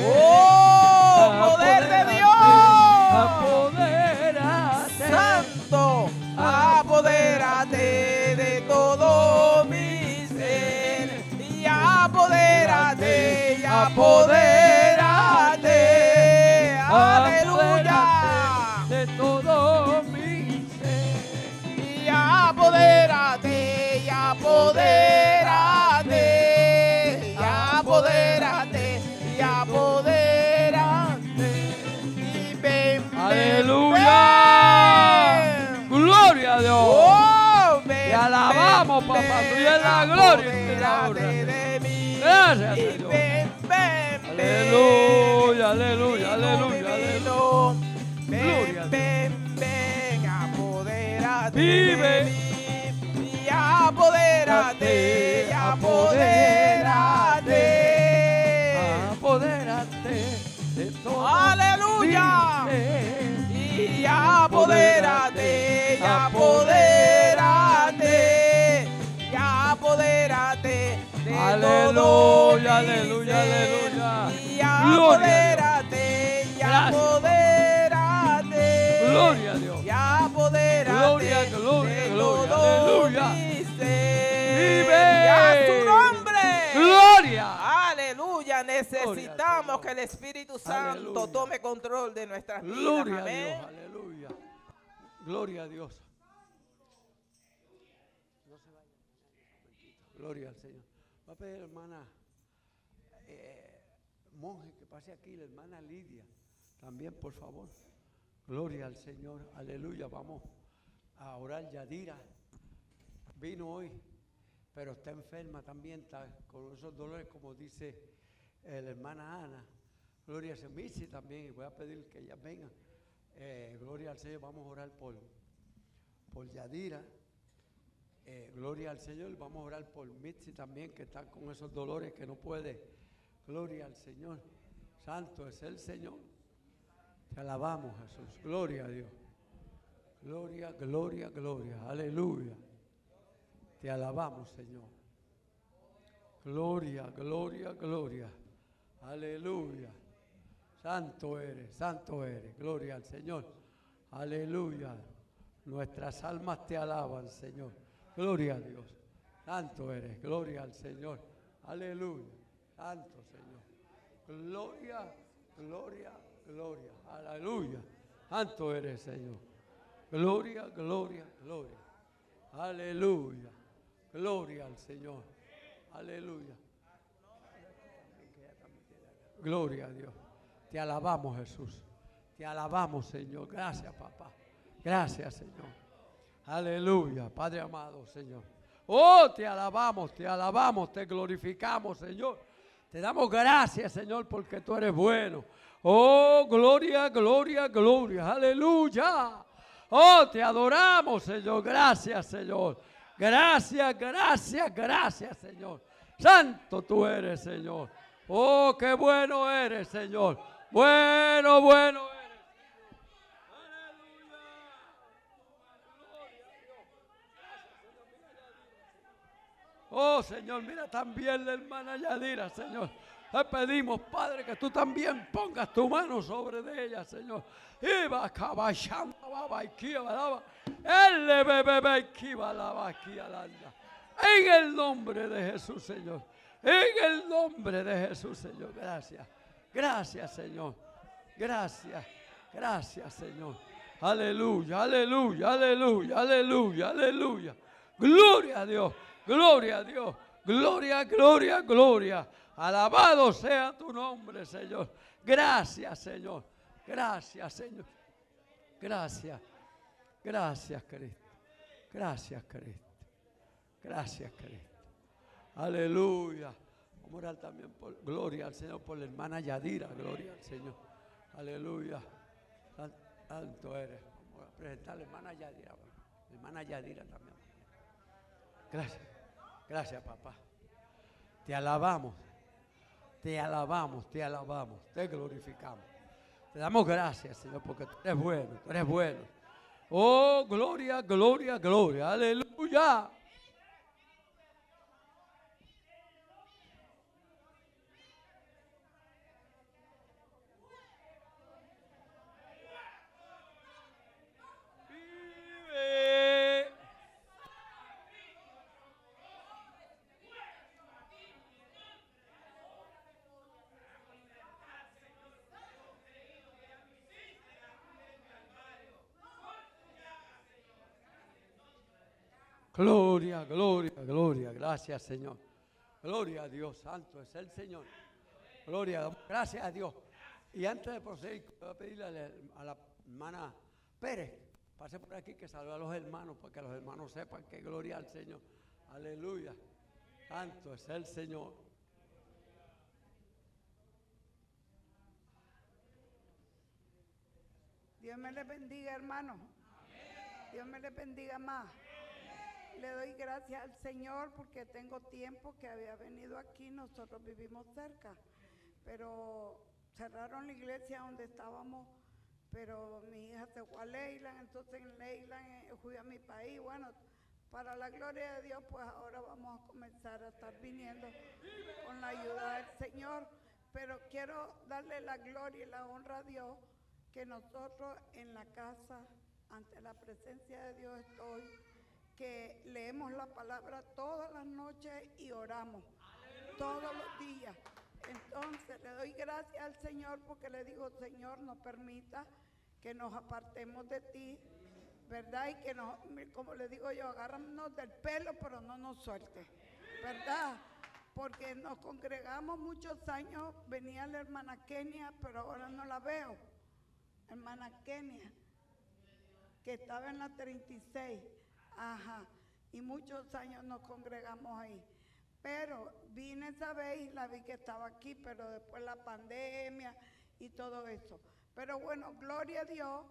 oh poder de Dios, apodérate, santo, apodérate de todo mi ser, y apodérate, y apodérate, aleluya, de todo mi ser, y apodérate, y apodérate, y apodérate, y apodérate, y ven, aleluya, gloria a Dios. Alabamos, papá, tú eres la gloria de la obra. Gracias, Señor. Aleluya, aleluya, aleluya, aleluya. Gloria a Dios. Ven, ven, apodérate de mí, y apodérate, y apodérate, apodérate de todo. Aleluya. Y apodérate, y apodérate, y apodérate de aleluya, aleluya, aleluya. Y apodérate, y apodérate, gloria a Dios. Y apodérate, gloria, gloria, aleluya. Vive a tu nombre, gloria, aleluya. Necesitamos que el Espíritu Santo tome control de nuestras vidas. Amén. Aleluya. Gloria a Dios. Gloria al Señor. Va a pedir, hermana monje, que pase aquí, la hermana Lidia, también, por favor. Gloria al Señor, aleluya. Vamos a orar. Yadira vino hoy, pero está enferma también, está con esos dolores, como dice la hermana Ana. Gloria al Señor. Missy también, y voy a pedir que ellas vengan. Gloria al Señor. Vamos a orar por Yadira. Gloria al Señor. Vamos a orar por Mitzi también, que está con esos dolores, que no puede. Gloria al Señor. Santo es el Señor. Te alabamos, Jesús. Gloria a Dios. Gloria, gloria, gloria. Aleluya. Te alabamos, Señor. Gloria, gloria, gloria. Aleluya. Santo eres, santo eres. Gloria al Señor. Aleluya. Nuestras almas te alaban, Señor. Gloria a Dios. Santo eres. Gloria al Señor. Aleluya. Santo, Señor. Gloria, gloria, gloria. Aleluya. Santo eres, Señor. Gloria, gloria, gloria. Aleluya. Gloria al Señor. Aleluya. Gloria a Dios. Te alabamos, Jesús. Te alabamos, Señor. Gracias, papá. Gracias, Señor. Aleluya, Padre amado, Señor. Oh, te alabamos, te glorificamos, Señor. Te damos gracias, Señor, porque tú eres bueno. Oh, gloria, gloria, gloria. Aleluya. Oh, te adoramos, Señor. Gracias, Señor. Gracias, gracias, gracias, Señor. Santo tú eres, Señor. Oh, qué bueno eres, Señor. Bueno, bueno eres. Oh, Señor, mira también la hermana Yadira, Señor. Te pedimos, Padre, que tú también pongas tu mano sobre de ella, Señor. Iba caballando, en el nombre de Jesús, Señor. En el nombre de Jesús, Señor. Gracias. Gracias, Señor. Gracias. Gracias, Señor. Aleluya, aleluya, aleluya, aleluya, aleluya. Gloria a Dios, gloria a Dios, gloria, gloria, gloria. Alabado sea tu nombre, Señor. Gracias, Señor. Gracias, Señor. Gracias. Gracias, Cristo. Gracias, Cristo. Gracias, Cristo. Aleluya. Vamos a orar también por gloria al Señor, por la hermana Yadira. Gloria al Señor. Aleluya. Santo eres. Vamos a presentar a la hermana Yadira. La hermana Yadira también. Gracias. Gracias, papá. Te alabamos. Te alabamos, te alabamos. Te glorificamos. Te damos gracias, Señor, porque tú eres bueno. Tú eres bueno. Oh, gloria, gloria, gloria. Aleluya. Gloria, gloria, gloria. Gracias, Señor. Gloria a Dios. Santo es el Señor. Gloria. Gracias a Dios. Y antes de proceder, voy a pedirle a la hermana Pérez, pase por aquí, que saluda a los hermanos, para que los hermanos sepan que gloria al Señor. Aleluya. Santo es el Señor. Dios me le bendiga, hermano. Dios me le bendiga más. Le doy gracias al Señor porque tengo tiempo que había venido aquí. Nosotros vivimos cerca, pero cerraron la iglesia donde estábamos, pero mi hija se fue a Leyland, entonces en Leyland fui a mi país. Bueno, para la gloria de Dios, pues ahora vamos a comenzar a estar viniendo con la ayuda del Señor, pero quiero darle la gloria y la honra a Dios que nosotros en la casa, ante la presencia de Dios estoy, que leemos la palabra todas las noches y oramos. ¡Aleluya! Todos los días. Entonces le doy gracias al Señor porque le digo, Señor, no permita que nos apartemos de ti, ¿verdad? Y que nos, como le digo yo, agárranos del pelo, pero no nos suelte, ¿verdad? Porque nos congregamos muchos años, venía la hermana Kenia, pero ahora no la veo. Hermana Kenia, que estaba en la 36. Ajá, y muchos años nos congregamos ahí. Pero vine esa vez y la vi que estaba aquí, pero después la pandemia y todo eso. Pero bueno, gloria a Dios,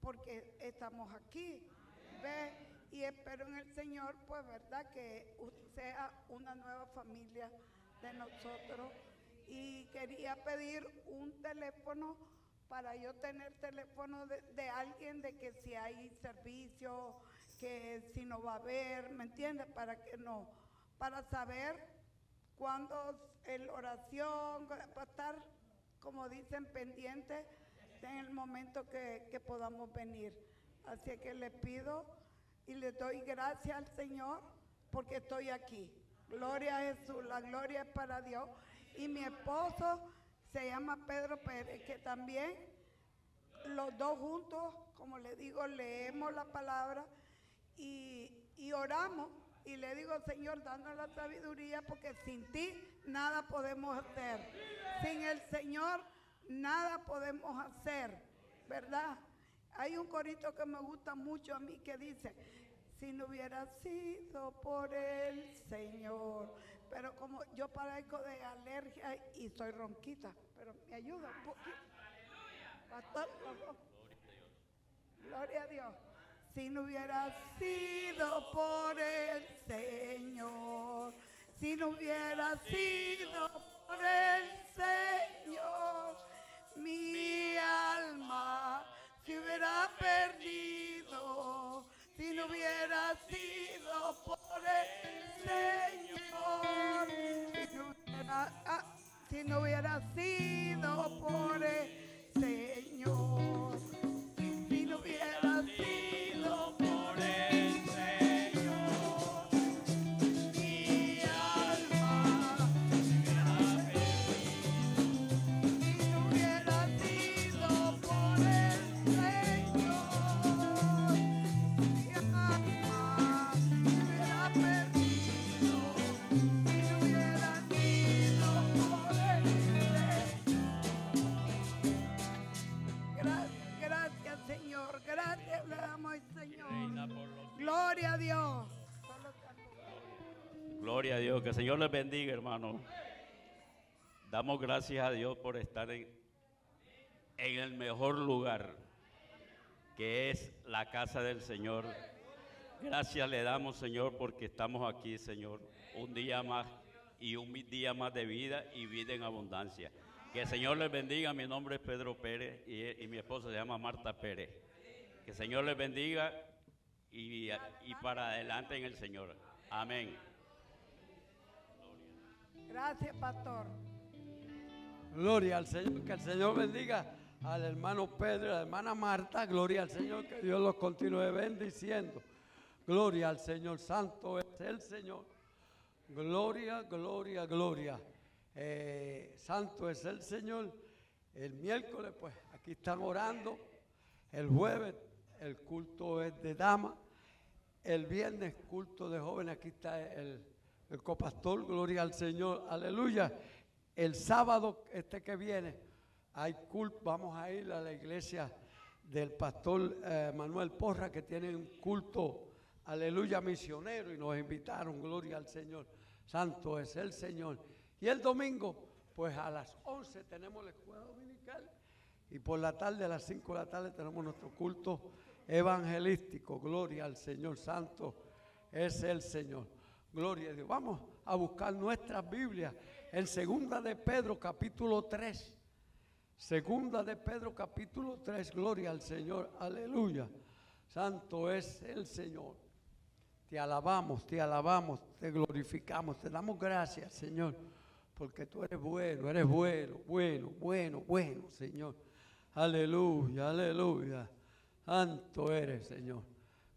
porque estamos aquí. ¿Ves? Y espero en el Señor, pues, ¿verdad? Que sea una nueva familia de nosotros. Y quería pedir un teléfono para yo tener teléfono de alguien, de que si hay servicio, que si no va a haber, ¿me entiendes? Para que no, para saber cuándo en oración, para estar, como dicen, pendientes en el momento que podamos venir. Así que les pido y les doy gracias al Señor porque estoy aquí. Gloria a Jesús, la gloria es para Dios. Y mi esposo se llama Pedro Pérez, que también los dos juntos, como les digo, leemos la palabra y oramos, y le digo, Señor, danos la sabiduría, porque sin ti nada podemos hacer, sin el Señor nada podemos hacer, ¿verdad? Hay un corito que me gusta mucho a mí que dice, si no hubiera sido por el Señor, pero como yo padezco de alergia y soy ronquita, pero me ayuda un poquito. Pastor, gloria a Dios. Si no hubiera sido por el Señor, si no hubiera sido por el Señor, mi alma se hubiera perdido. Si no hubiera sido por el Señor, si no hubiera sido por el Señor, si no hubiera sido. Gloria a Dios, que el Señor les bendiga, hermano. Damos gracias a Dios por estar en el mejor lugar, que es la casa del Señor. Gracias le damos, Señor, porque estamos aquí, Señor, un día más y un día más de vida y vida en abundancia. Que el Señor les bendiga. Mi nombre es Pedro Pérez y mi esposa se llama Marta Pérez. Que el Señor les bendiga y para adelante en el Señor. Amén. Gracias, pastor. Gloria al Señor. Que el Señor bendiga al hermano Pedro y a la hermana Marta. Gloria al Señor. Que Dios los continúe bendiciendo. Gloria al Señor. Santo es el Señor. Gloria, gloria, gloria. Santo es el Señor. El miércoles, pues, aquí están orando. El jueves, el culto es de dama. El viernes, culto de jóvenes. Aquí está el copastor. Gloria al Señor. Aleluya. El sábado que viene hay culto. Vamos a ir a la iglesia del pastor Manuel Porra, que tiene un culto, aleluya, misionero, y nos invitaron. Gloria al Señor. Santo es el Señor. Y el domingo, pues a las 11 tenemos la escuela dominical y por la tarde, a las 5 de la tarde, tenemos nuestro culto evangelístico. Gloria al Señor. Santo es el Señor. Gloria a Dios. Vamos a buscar nuestras Biblias en Segunda de Pedro capítulo 3. Segunda de Pedro capítulo 3. Gloria al Señor. Aleluya. Santo es el Señor. Te alabamos, te alabamos, te glorificamos, te damos gracias, Señor, porque tú eres bueno, bueno, Señor. Aleluya, aleluya. Santo eres, Señor.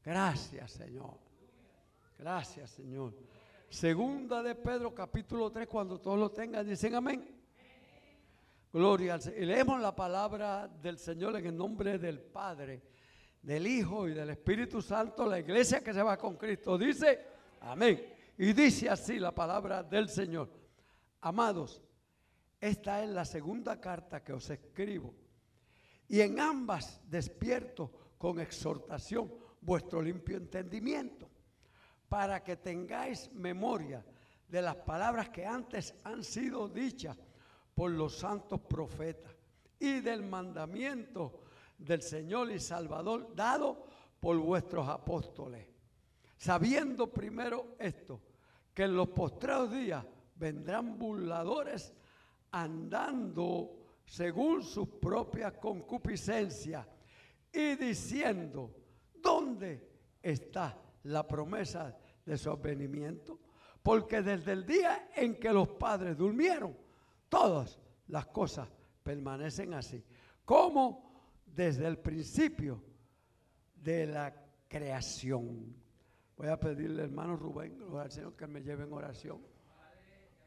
Gracias, Señor. Gracias, Señor. Segunda de Pedro, capítulo 3, cuando todos lo tengan, dicen amén. Gloria al Señor. Y leemos la palabra del Señor en el nombre del Padre, del Hijo y del Espíritu Santo. La iglesia que se va con Cristo dice amén. Y dice así la palabra del Señor. Amados, esta es la segunda carta que os escribo, y en ambas despierto con exhortación vuestro limpio entendimiento, para que tengáis memoria de las palabras que antes han sido dichas por los santos profetas y del mandamiento del Señor y Salvador dado por vuestros apóstoles, sabiendo primero esto, que en los postreros días vendrán burladores andando según sus propias concupiscencias, y diciendo: ¿dónde está la promesa de su advenimiento? Porque desde el día en que los padres durmieron, todas las cosas permanecen así, como desde el principio de la creación. Voy a pedirle, hermano Rubén, gloria al Señor, que me lleve en oración.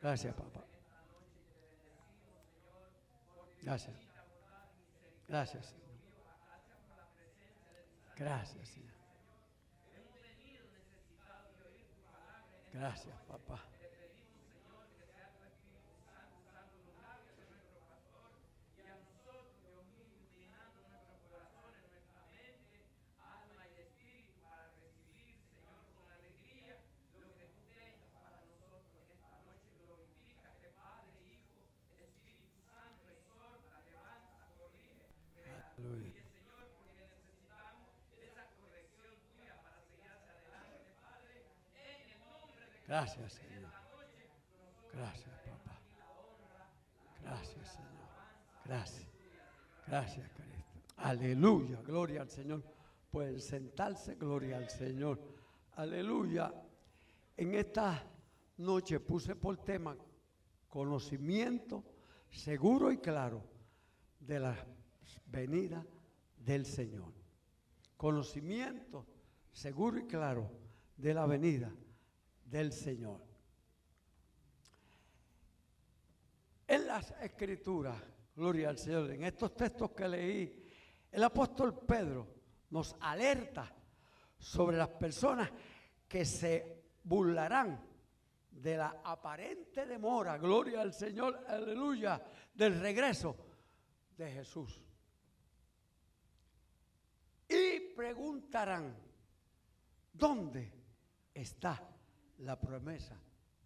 Gracias, papá. Gracias. Gracias, Señor. Gracias, Señor. Gracias, papá. Gracias, Señor. Gracias, papá. Gracias, Señor. Gracias. Gracias, Cristo. Aleluya. Gloria al Señor. Pueden sentarse. Gloria al Señor. Aleluya. En esta noche puse por tema conocimiento seguro y claro de la venida del Señor. Conocimiento seguro y claro de la venida del Señor. En las Escrituras, gloria al Señor, en estos textos que leí, el apóstol Pedro nos alerta sobre las personas que se burlarán de la aparente demora, gloria al Señor, aleluya, del regreso de Jesús. Y preguntarán: ¿dónde está la promesa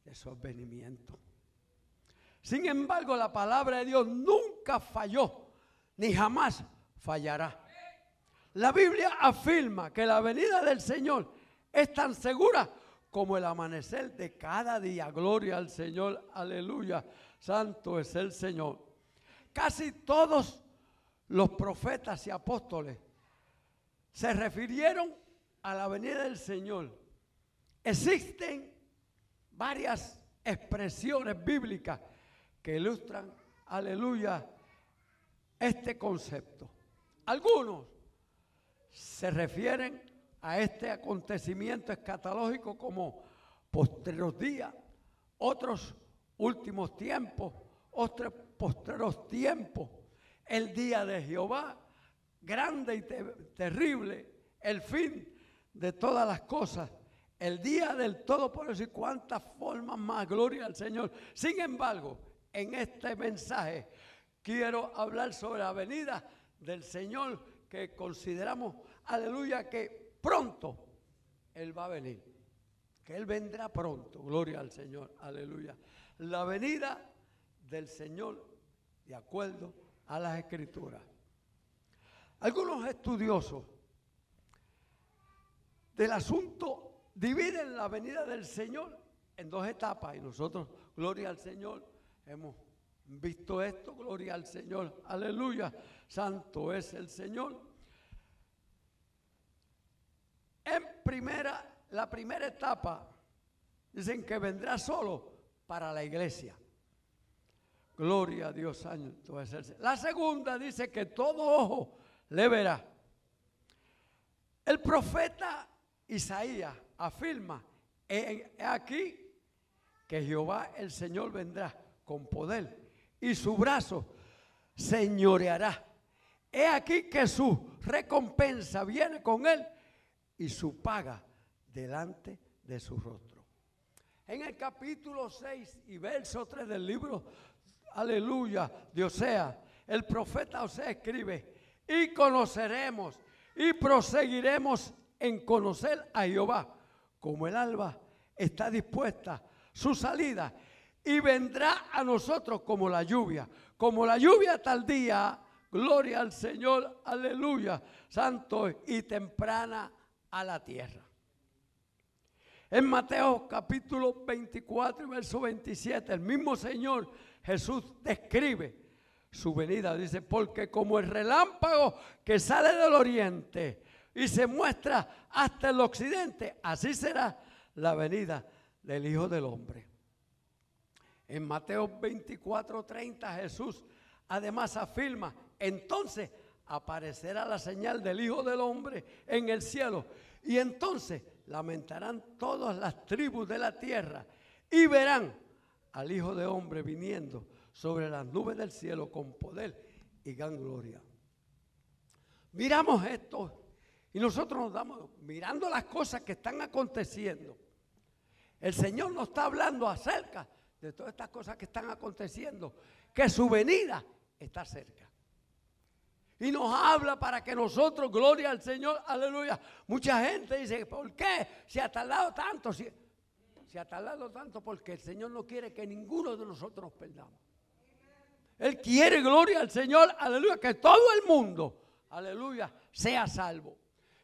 esos venimientos. Sin embargo, la palabra de Dios nunca falló, ni jamás fallará. La Biblia afirma que la venida del Señor es tan segura como el amanecer de cada día. Gloria al Señor, aleluya, santo es el Señor. Casi todos los profetas y apóstoles se refirieron a la venida del Señor. Existen varias expresiones bíblicas que ilustran, aleluya, este concepto. Algunos se refieren a este acontecimiento escatológico como postreros días, otros últimos tiempos, otros postreros tiempos, el día de Jehová, grande y terrible, el fin de todas las cosas, el día del todo, por decir cuántas formas más, gloria al Señor. Sin embargo, en este mensaje quiero hablar sobre la venida del Señor, que consideramos, aleluya, que pronto Él va a venir, que Él vendrá pronto, gloria al Señor, aleluya. La venida del Señor de acuerdo a las Escrituras. Algunos estudiosos del asunto dividen la venida del Señor en dos etapas, y nosotros, gloria al Señor, hemos visto esto, gloria al Señor, aleluya, santo es el Señor. La primera etapa, dicen que vendrá solo para la iglesia. Gloria a Dios, santo es el Señor. La segunda dice que todo ojo le verá. El profeta Isaías afirma, he aquí que Jehová el Señor vendrá con poder y su brazo señoreará. He aquí que su recompensa viene con él y su paga delante de su rostro. En el capítulo 6 y verso 3 del libro, aleluya, de Oseas, el profeta Oseas escribe: y conoceremos y proseguiremos en conocer a Jehová, como el alba está dispuesta su salida, y vendrá a nosotros como la lluvia tardía, gloria al Señor, aleluya, santo, y temprana a la tierra. En Mateo capítulo 24 y verso 27, el mismo Señor Jesús describe su venida. Dice: porque como el relámpago que sale del oriente y se muestra hasta el occidente, así será la venida del Hijo del Hombre. En Mateo 24:30 Jesús además afirma: entonces aparecerá la señal del Hijo del Hombre en el cielo, y entonces lamentarán todas las tribus de la tierra, y verán al Hijo del Hombre viniendo sobre las nubes del cielo con poder y gran gloria. Miramos esto y nosotros nos damos, mirando las cosas que están aconteciendo, el Señor nos está hablando acerca de todas estas cosas que están aconteciendo, que su venida está cerca. Y nos habla para que nosotros, gloria al Señor, aleluya. Mucha gente dice: ¿por qué se ha tardado tanto? Se ha tardado tanto porque el Señor no quiere que ninguno de nosotros nos perdamos. Él quiere, gloria al Señor, aleluya, que todo el mundo, aleluya, sea salvo.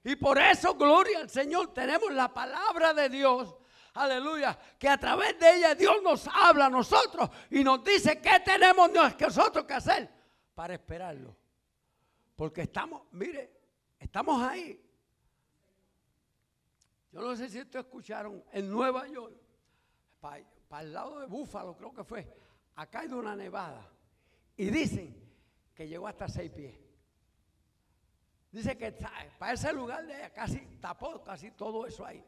Y por eso, gloria al Señor, tenemos la palabra de Dios, aleluya, que a través de ella Dios nos habla a nosotros y nos dice qué tenemos nosotros que hacer para esperarlo. Porque estamos, mire, estamos ahí. Yo no sé si ustedes escucharon, en Nueva York, para el lado de Búfalo, creo que fue, ha caído una nevada. Y dicen que llegó hasta 6 pies. Dice que para ese lugar de allá casi tapó casi todo eso ahí.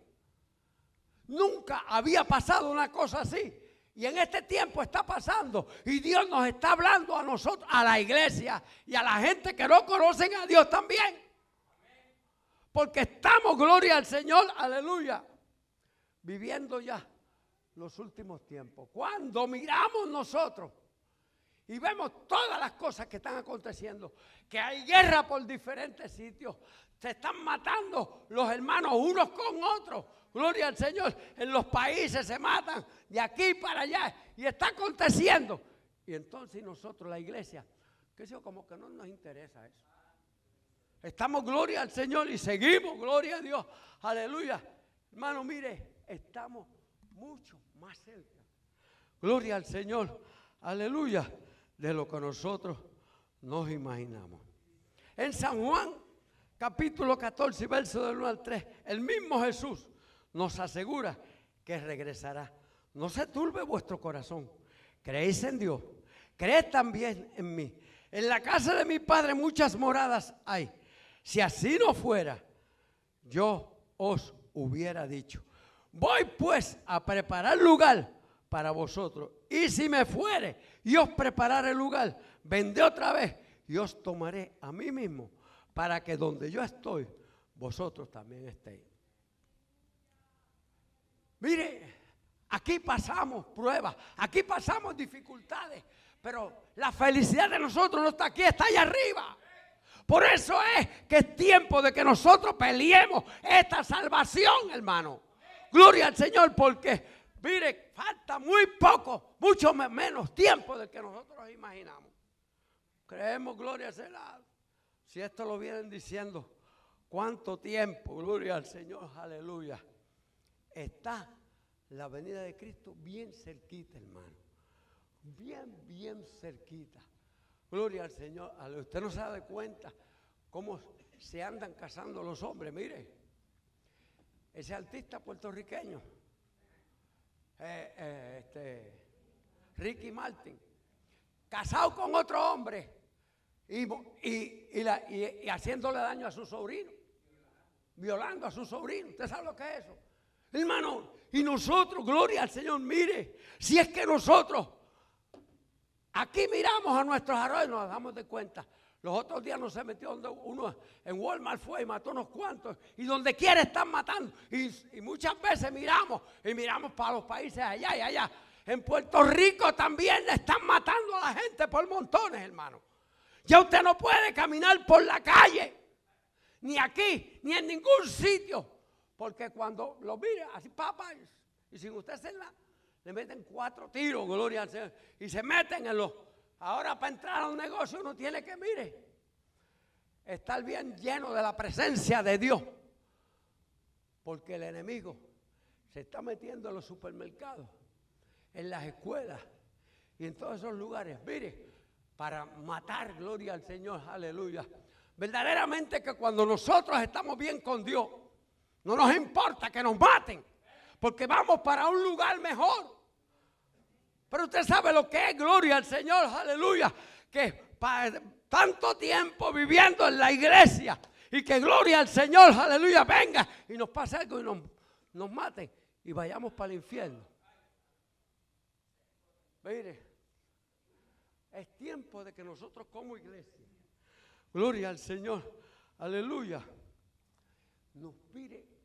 Nunca había pasado una cosa así. Y en este tiempo está pasando, y Dios nos está hablando a nosotros, a la iglesia y a la gente que no conocen a Dios también. Porque estamos, gloria al Señor, aleluya, viviendo ya los últimos tiempos. Cuando miramos nosotros y vemos todas las cosas que están aconteciendo, que hay guerra por diferentes sitios, se están matando los hermanos unos con otros, Gloria al Señor. En los países se matan de aquí para allá y está aconteciendo. Y entonces nosotros, la iglesia, que eso como que no nos interesa eso. Estamos, gloria al Señor, y seguimos, gloria a Dios, aleluya. Hermano, mire, estamos mucho más cerca, gloria al Señor, aleluya, de lo que nosotros nos imaginamos. En San Juan, capítulo 14, verso del 1 al 3, el mismo Jesús nos asegura que regresará. No se turbe vuestro corazón, creéis en Dios, creed también en mí. En la casa de mi Padre muchas moradas hay. Si así no fuera, yo os hubiera dicho. Voy pues a preparar lugar para vosotros. Y si me fuere y os prepararé lugar, vendré otra vez y os tomaré a mí mismo, para que donde yo estoy, vosotros también estéis. Mire, aquí pasamos pruebas, aquí pasamos dificultades, pero la felicidad de nosotros no está aquí, está allá arriba. Por eso es que es tiempo de que nosotros peleemos esta salvación, hermano. Gloria al Señor, porque, mire, falta muy poco, mucho menos tiempo del que nosotros imaginamos. Creemos, gloria al Señor. Si esto lo vienen diciendo, ¿cuánto tiempo? Gloria al Señor, aleluya. Está la venida de Cristo bien cerquita, hermano. Bien cerquita. Gloria al Señor. Usted no se da cuenta cómo se andan casando los hombres. Mire, ese artista puertorriqueño, Ricky Martin, casado con otro hombre y haciéndole daño a su sobrino, violando a su sobrino. ¿Usted sabe lo que es eso? Hermano, y nosotros, gloria al Señor, mire, si es que nosotros aquí miramos a nuestros arroyos y nos damos de cuenta. Los otros días nos se metió uno en Walmart, fue y mató unos cuantos. Y donde quiera están matando. Y muchas veces miramos para los países allá y allá. En Puerto Rico también le están matando a la gente por montones, hermano. Ya usted no puede caminar por la calle, ni aquí, ni en ningún sitio. Porque cuando lo mira, así papá, y sin usted hacer nada, le meten 4 tiros, gloria al Señor, y se meten en los... Ahora para entrar a un negocio uno tiene que, mire, estar bien lleno de la presencia de Dios, porque el enemigo se está metiendo en los supermercados, en las escuelas y en todos esos lugares, mire, para matar, gloria al Señor, aleluya. Verdaderamente que cuando nosotros estamos bien con Dios, no nos importa que nos maten, porque vamos para un lugar mejor. Pero usted sabe lo que es, gloria al Señor, aleluya, que para tanto tiempo viviendo en la iglesia y que gloria al Señor, aleluya, venga y nos pase algo y nos maten y vayamos para el infierno. Mire, es tiempo de que nosotros como iglesia, gloria al Señor, aleluya, nos pide.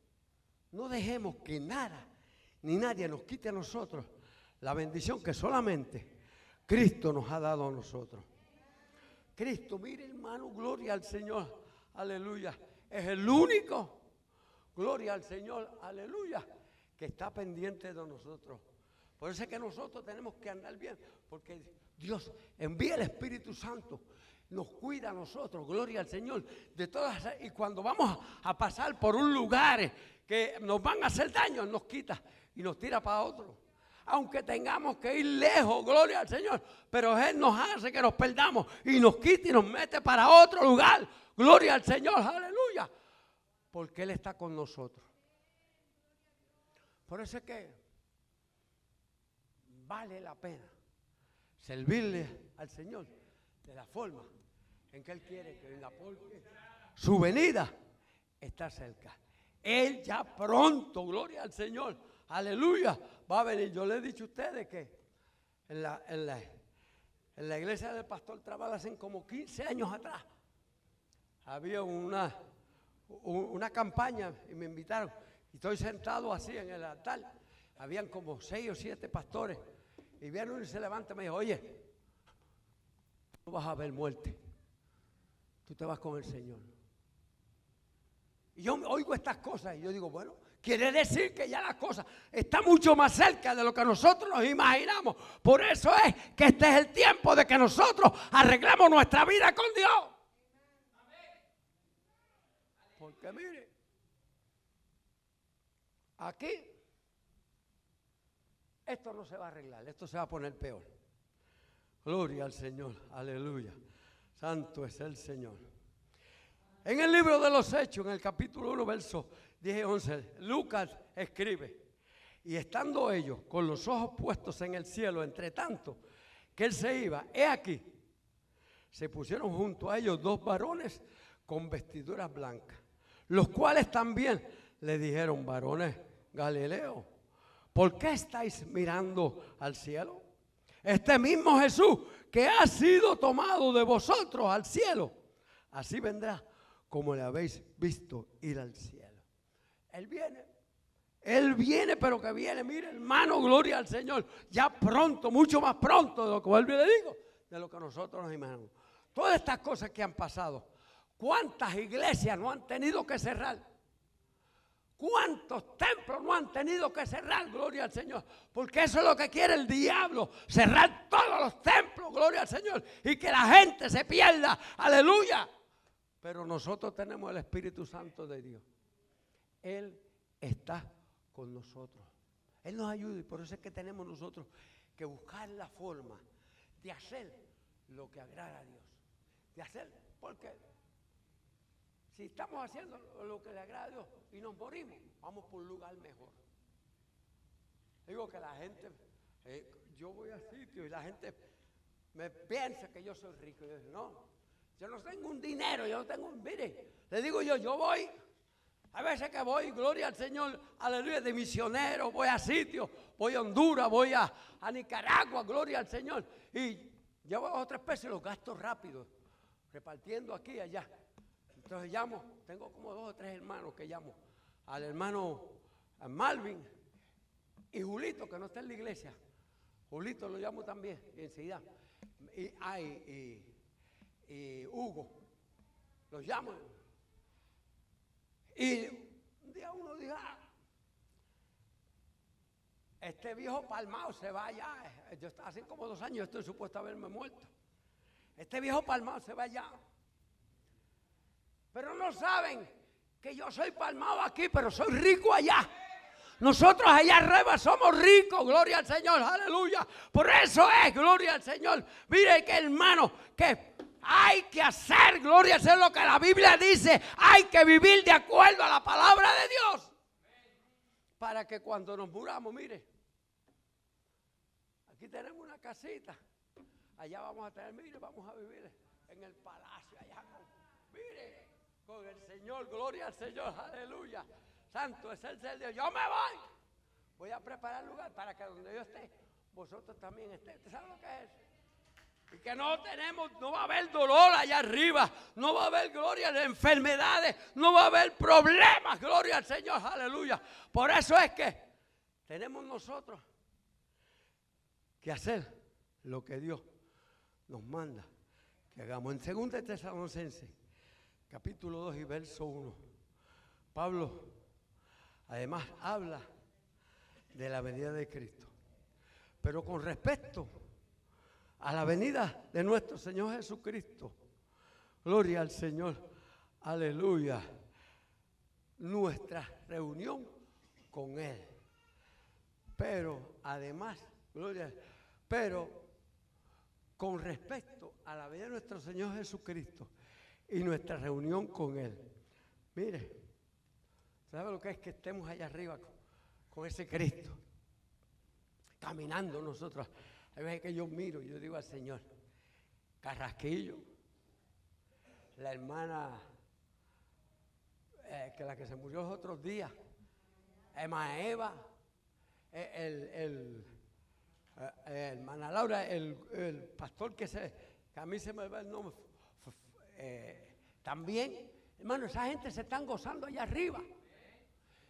No dejemos que nada ni nadie nos quite a nosotros la bendición que solamente Cristo nos ha dado a nosotros. Cristo, mire hermano, gloria al Señor, aleluya. Es el único, gloria al Señor, aleluya, que está pendiente de nosotros. Por eso es que nosotros tenemos que andar bien, porque Dios envía el Espíritu Santo, nos cuida a nosotros, gloria al Señor, de todas. Y cuando vamos a pasar por un lugar que nos van a hacer daño, nos quita y nos tira para otro. Aunque tengamos que ir lejos, gloria al Señor, pero Él nos hace que nos perdamos y nos quita y nos mete para otro lugar, gloria al Señor, aleluya, porque Él está con nosotros. Por eso es que vale la pena servirle al Señor de la forma en que Él quiere, que en la porque su venida está cerca. Él ya pronto, gloria al Señor, aleluya, va a venir. Yo le he dicho a ustedes que en la iglesia del pastor Trabal hace como 15 años atrás había una campaña y me invitaron y estoy sentado así en el altar. Habían como 6 o 7 pastores y vieron y se levanta y me dijo, oye, no vas a ver muerte, tú te vas con el Señor. Y yo oigo estas cosas y yo digo, bueno, quiere decir que ya las cosas están mucho más cerca de lo que nosotros nos imaginamos. Por eso es que este es el tiempo de que nosotros arreglemos nuestra vida con Dios. Porque mire, aquí esto no se va a arreglar, esto se va a poner peor. Gloria al Señor, aleluya. Santo es el Señor. En el libro de los Hechos, en el capítulo 1, verso 10 y 11, Lucas escribe: y estando ellos con los ojos puestos en el cielo, entre tanto que él se iba, he aquí, se pusieron junto a ellos dos varones con vestiduras blancas, los cuales también le dijeron: varones Galileo, ¿por qué estáis mirando al cielo? Este mismo Jesús que ha sido tomado de vosotros al cielo, así vendrá como le habéis visto ir al cielo. Él viene, pero que viene, mire hermano, gloria al Señor, ya pronto, mucho más pronto de lo que vuelvo y le digo, de lo que nosotros nos imaginamos. Todas estas cosas que han pasado, ¿cuántas iglesias no han tenido que cerrar? ¿Cuántos templos no han tenido que cerrar? Gloria al Señor. Porque eso es lo que quiere el diablo. Cerrar todos los templos, gloria al Señor. Y que la gente se pierda. Aleluya. Pero nosotros tenemos el Espíritu Santo de Dios. Él está con nosotros. Él nos ayuda y por eso es que tenemos nosotros que buscar la forma de hacer lo que agrada a Dios. De hacer, porque si estamos haciendo lo que le agrada a Dios y nos morimos, vamos por un lugar mejor. Digo que la gente, yo voy a sitios y la gente me piensa que yo soy rico. Yo digo, no, yo no tengo un dinero, yo no tengo un, mire, le digo yo voy, a veces que voy, gloria al Señor, aleluya, de misionero, voy a sitios, voy a Honduras, voy a Nicaragua, gloria al Señor, y llevo otras pesos y los gastos rápidos, repartiendo aquí y allá. Entonces llamo, tengo como 2 o 3 hermanos que llamo, al hermano Malvin y Julito, que no está en la iglesia. Julito lo llamo también, enseguida. Y Hugo, los llamo. Y un día uno dijo, este viejo palmado se va allá. Yo, hace como 2 años yo estoy supuesto a haberme muerto. Este viejo palmado se va allá. Pero no saben que yo soy palmado aquí, pero soy rico allá. Nosotros allá arriba somos ricos, gloria al Señor, aleluya. Por eso es, gloria al Señor. Mire que hermano, que hay que hacer, gloria al Señor, lo que la Biblia dice. Hay que vivir de acuerdo a la palabra de Dios. Para que cuando nos muramos, mire, aquí tenemos una casita. Allá vamos a tener, mire, vamos a vivir en el palacio allá. Mire. Con el Señor, gloria al Señor, aleluya. Santo es el Señor de Dios. Yo me voy. Voy a preparar lugar para que donde yo esté, vosotros también estéis. ¿Usted sabe lo que es? Y que no tenemos, no va a haber dolor allá arriba, no va a haber, gloria, de enfermedades, no va a haber problemas, gloria al Señor, aleluya. Por eso es que tenemos nosotros que hacer lo que Dios nos manda que hagamos. En 2 Tesalonicenses, capítulo 2 y verso 1. Pablo además habla de la venida de Cristo. Pero con respecto a la venida de nuestro Señor Jesucristo, gloria al Señor, aleluya, nuestra reunión con Él. Pero además, gloria, pero con respecto a la venida de nuestro Señor Jesucristo, y nuestra reunión con Él. Mire, ¿sabe lo que es que estemos allá arriba con ese Cristo? Caminando nosotros. Hay veces que yo miro y yo digo al Señor, Carrasquillo, la hermana, que la que se murió los otros días, Eva, hermana Laura, el pastor que a mí se me va el nombre, también, hermano, esa gente se están gozando allá arriba.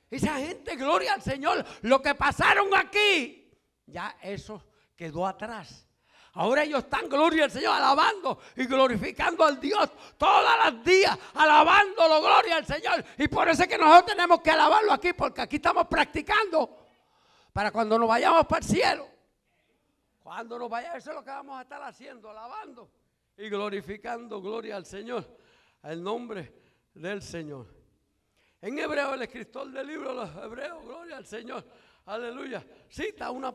Esa gente, gloria al Señor, lo que pasaron aquí, ya eso quedó atrás. Ahora ellos están, gloria al Señor, alabando y glorificando al Dios todos los días, alabándolo, gloria al Señor. Y por eso es que nosotros tenemos que alabarlo aquí, porque aquí estamos practicando para cuando nos vayamos para el cielo. Cuando nos vayamos, eso es lo que vamos a estar haciendo, alabando y glorificando, gloria al Señor, al nombre del Señor. En Hebreo, el escritor del libro de los Hebreos, gloria al Señor, aleluya, cita una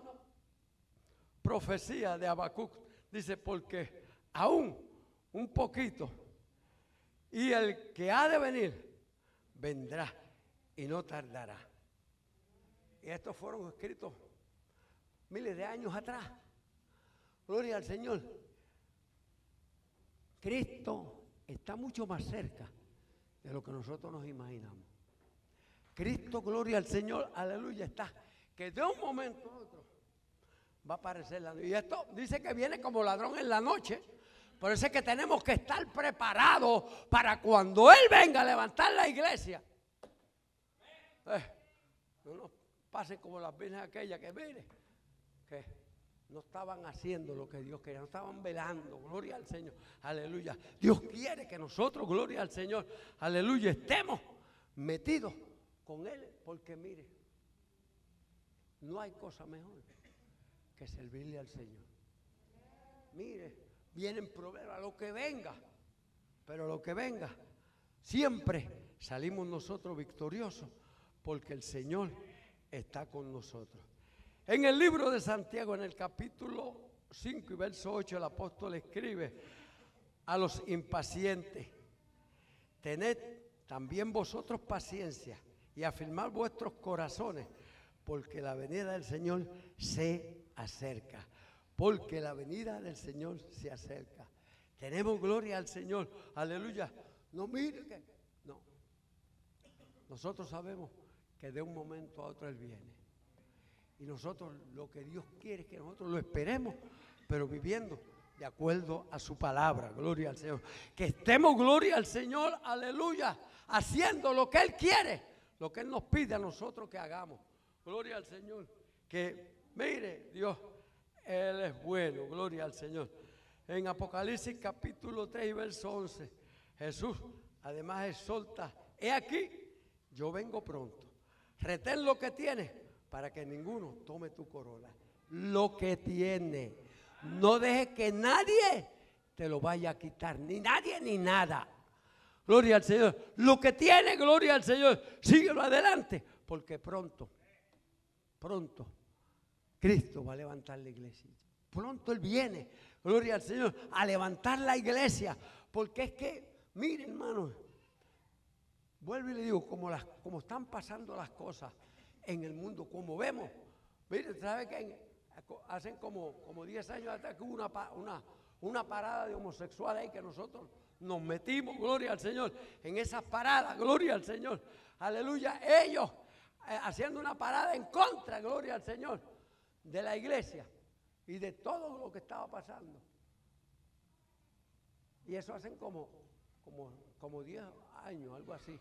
profecía de Habacuc, dice: porque aún un poquito y el que ha de venir vendrá y no tardará. Y estos fueron escritos miles de años atrás, gloria al Señor. Cristo está mucho más cerca de lo que nosotros nos imaginamos. Cristo, gloria al Señor, aleluya, está que de un momento a otro va a aparecer la noche. Y esto dice que viene como ladrón en la noche. Por eso es que tenemos que estar preparados para cuando Él venga a levantar la iglesia. No nos pasen como las vírgenes aquellas que, mire, que no estaban haciendo lo que Dios quería, no estaban velando, gloria al Señor, aleluya. Dios quiere que nosotros, gloria al Señor, aleluya, estemos metidos con Él, porque mire, no hay cosa mejor que servirle al Señor. Mire, vienen problemas, lo que venga, pero lo que venga, siempre salimos nosotros victoriosos, porque el Señor está con nosotros. En el libro de Santiago, en el capítulo 5 y verso 8, el apóstol escribe: a los impacientes, tened también vosotros paciencia y afirmad vuestros corazones, porque la venida del Señor se acerca, porque la venida del Señor se acerca. Tenemos gloria al Señor, aleluya. No mire que, no, nosotros sabemos que de un momento a otro Él viene, y nosotros lo que Dios quiere es que nosotros lo esperemos, pero viviendo de acuerdo a su palabra, gloria al Señor, que estemos, gloria al Señor, aleluya, haciendo lo que Él quiere, lo que Él nos pide a nosotros que hagamos, gloria al Señor. Que mire, Dios, Él es bueno, gloria al Señor. En Apocalipsis capítulo 3 y verso 11, Jesús además exhorta: he aquí, yo vengo pronto, retén lo que tienes para que ninguno tome tu corona. Lo que tienes, no dejes que nadie te lo vaya a quitar, ni nadie ni nada, gloria al Señor. Lo que tienes, gloria al Señor, síguelo adelante, porque pronto, pronto Cristo va a levantar la iglesia. Pronto Él viene, gloria al Señor, a levantar la iglesia. Porque es que, mire, hermano, vuelvo y le digo, como están pasando las cosas en el mundo, como vemos, mire, ¿sabe que hacen como 10 años atrás que hubo una parada de homosexuales ahí, que nosotros nos metimos, gloria al Señor, en esas paradas, gloria al Señor, aleluya, ellos haciendo una parada en contra, gloria al Señor, de la iglesia y de todo lo que estaba pasando? Y eso hacen como 10 años, algo así,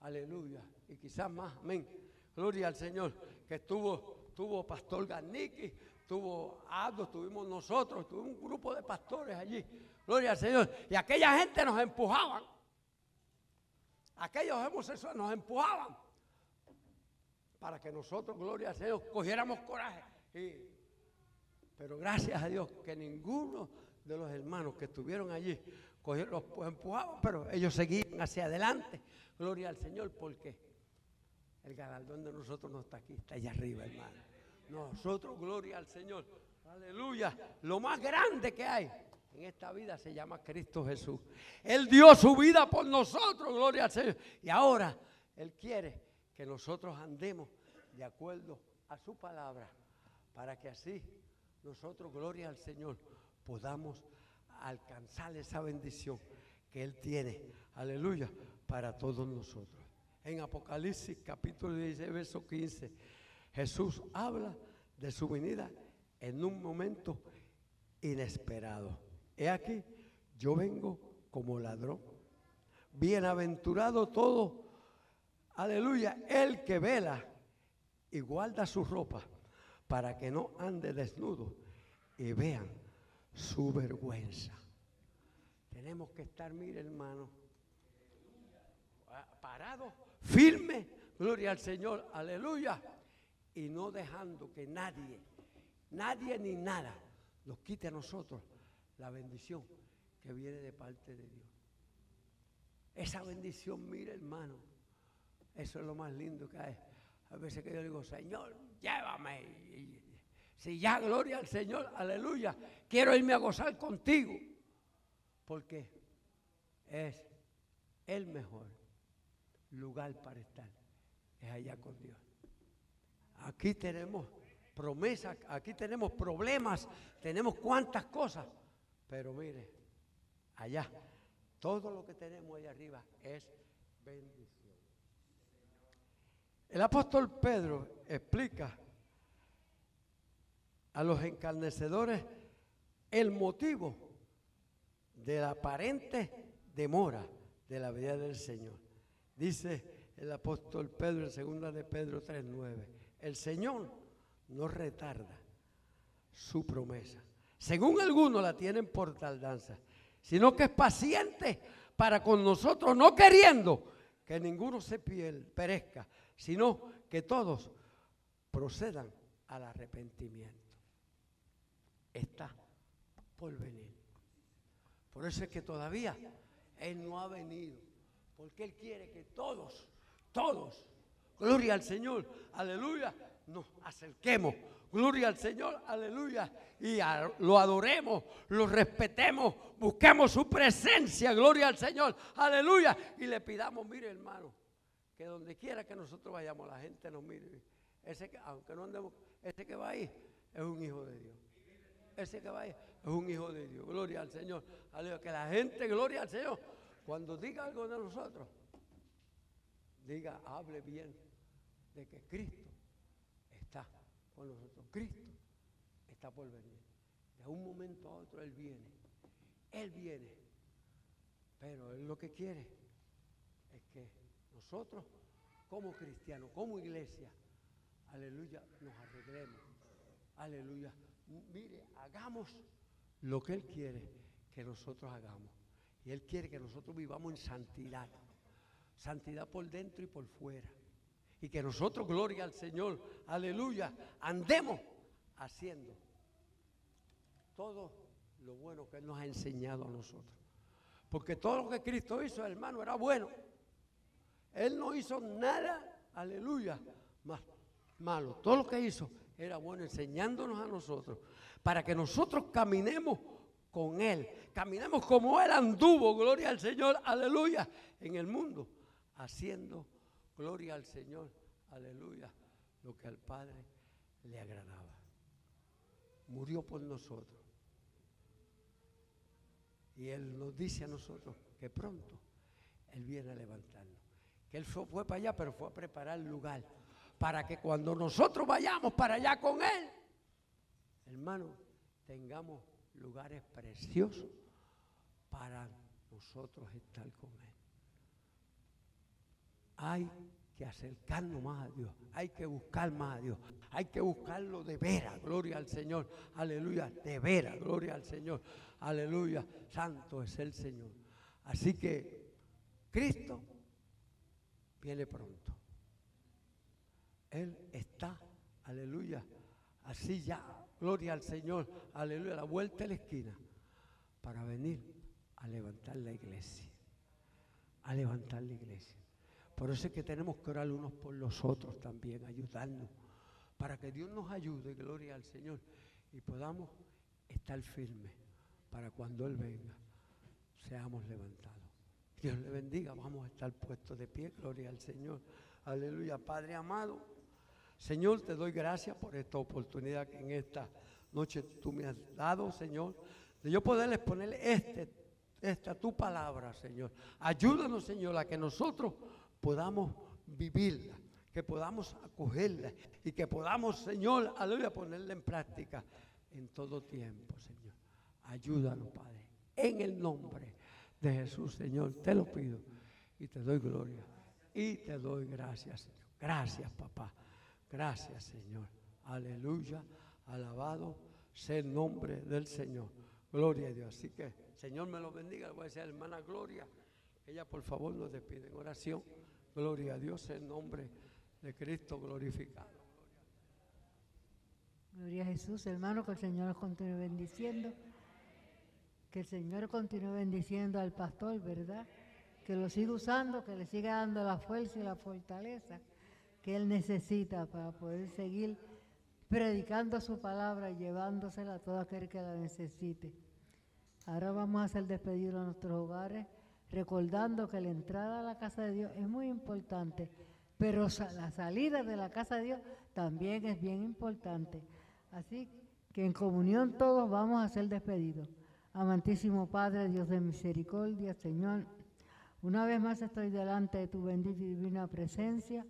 aleluya, y quizás más, amén, gloria al Señor. Que tuvo Pastor Garnicki, tuvo Aldo, tuvimos nosotros, tuvo un grupo de pastores allí, gloria al Señor, y aquella gente nos empujaban, aquellos homosexuales nos empujaban para que nosotros, gloria al Señor, cogiéramos coraje. Pero gracias a Dios que ninguno de los hermanos que estuvieron allí los empujaban, pero ellos seguían hacia adelante, gloria al Señor, porque el galardón de nosotros no está aquí, está allá arriba, hermano. Nosotros, gloria al Señor, aleluya, lo más grande que hay en esta vida se llama Cristo Jesús. Él dio su vida por nosotros, gloria al Señor, y ahora Él quiere que nosotros andemos de acuerdo a su palabra, para que así nosotros, gloria al Señor, podamos alcanzar esa bendición que Él tiene, aleluya, para todos nosotros. En Apocalipsis capítulo 16, verso 15, Jesús habla de su venida en un momento inesperado. He aquí, yo vengo como ladrón. Bienaventurado todo, aleluya, el que vela y guarda su ropa, para que no ande desnudo y vean su vergüenza. Tenemos que estar, mire hermano, parados, firmes, gloria al Señor, aleluya, y no dejando que nadie, nadie ni nada nos quite a nosotros la bendición que viene de parte de Dios. Esa bendición, mire hermano, eso es lo más lindo que hay. A veces que yo digo, Señor, llévame. Si ya, gloria al Señor, aleluya, quiero irme a gozar contigo, porque es el mejor lugar para estar, es allá con Dios. Aquí tenemos promesas, aquí tenemos problemas, tenemos cuantas cosas, pero mire, allá, todo lo que tenemos allá arriba es bendición. El apóstol Pedro explica a los encarnecedores el motivo de la aparente demora de la venida del Señor. Dice el apóstol Pedro en segunda de Pedro 3:9, el Señor no retarda su promesa, según algunos la tienen por tardanza, sino que es paciente para con nosotros, no queriendo que ninguno se perezca, sino que todos procedan al arrepentimiento. Está por venir. Por eso es que todavía Él no ha venido, porque Él quiere que todos, todos, gloria al Señor, aleluya, nos acerquemos, gloria al Señor, aleluya, y lo adoremos, lo respetemos, busquemos su presencia, gloria al Señor, aleluya, y le pidamos, mire hermano, que donde quiera que nosotros vayamos, la gente nos mire. Ese que, aunque no andemos, ese que va ahí es un hijo de Dios. Ese que va ahí es un hijo de Dios. Gloria al Señor. Aleluya. Que la gente, gloria al Señor, cuando diga algo de nosotros, diga, hable bien de que Cristo está con nosotros. Cristo está por venir. De un momento a otro Él viene. Él viene. Pero Él lo que quiere es que nosotros, como cristianos, como iglesia, aleluya, nos arreglemos. Aleluya. Mire, hagamos lo que Él quiere que nosotros hagamos. Y Él quiere que nosotros vivamos en santidad. Santidad por dentro y por fuera. Y que nosotros, gloria al Señor, aleluya, andemos haciendo todo lo bueno que Él nos ha enseñado a nosotros. Porque todo lo que Cristo hizo, hermano, era bueno. Él no hizo nada, aleluya, malo. Todo lo que hizo era bueno, enseñándonos a nosotros, para que nosotros caminemos con Él, caminemos como Él anduvo, gloria al Señor, aleluya, en el mundo, haciendo, gloria al Señor, aleluya, lo que al Padre le agradaba. Murió por nosotros. Y Él nos dice a nosotros que pronto Él viene a levantarnos. Que Él fue para allá, pero fue a preparar el lugar para que cuando nosotros vayamos para allá con Él, hermano, tengamos lugares preciosos para nosotros estar con Él. Hay que acercarnos más a Dios, hay que buscar más a Dios, hay que buscarlo de veras, gloria al Señor, aleluya, de veras, gloria al Señor, aleluya, santo es el Señor. Así que Cristo viene pronto. Él está, aleluya, así ya, gloria al Señor, aleluya, a la vuelta de la esquina, para venir a levantar la iglesia, a levantar la iglesia. Por eso es que tenemos que orar unos por los otros también, ayudarnos, para que Dios nos ayude, gloria al Señor, y podamos estar firmes para cuando Él venga, seamos levantados. Dios le bendiga, vamos a estar puestos de pie, gloria al Señor, aleluya, Padre amado. Señor, te doy gracias por esta oportunidad que en esta noche tú me has dado, Señor, de yo poder exponer esta tu palabra, Señor. Ayúdanos, Señor, a que nosotros podamos vivirla, que podamos acogerla y que podamos, Señor, aleluya, ponerla en práctica en todo tiempo, Señor. Ayúdanos, Padre, en el nombre de Jesús, Señor. Te lo pido y te doy gloria y te doy gracias, Señor. Gracias, papá. Gracias, Señor. Aleluya. Alabado sea el nombre del Señor. Gloria a Dios. Así que, Señor me los bendiga. Le voy a decir a la hermana Gloria. Ella, por favor, nos despide en oración. Gloria a Dios en nombre de Cristo glorificado. Gloria a Jesús, hermano, que el Señor los continúe bendiciendo. Que el Señor continúe bendiciendo al pastor, ¿verdad? Que lo siga usando, que le siga dando la fuerza y la fortaleza que él necesita para poder seguir predicando su palabra y llevándosela a todo aquel que la necesite. Ahora vamos a hacer despedido a nuestros hogares, recordando que la entrada a la casa de Dios es muy importante, pero la salida de la casa de Dios también es bien importante. Así que en comunión todos vamos a ser despedidos. Amantísimo Padre, Dios de misericordia, Señor, una vez más estoy delante de tu bendita y divina presencia,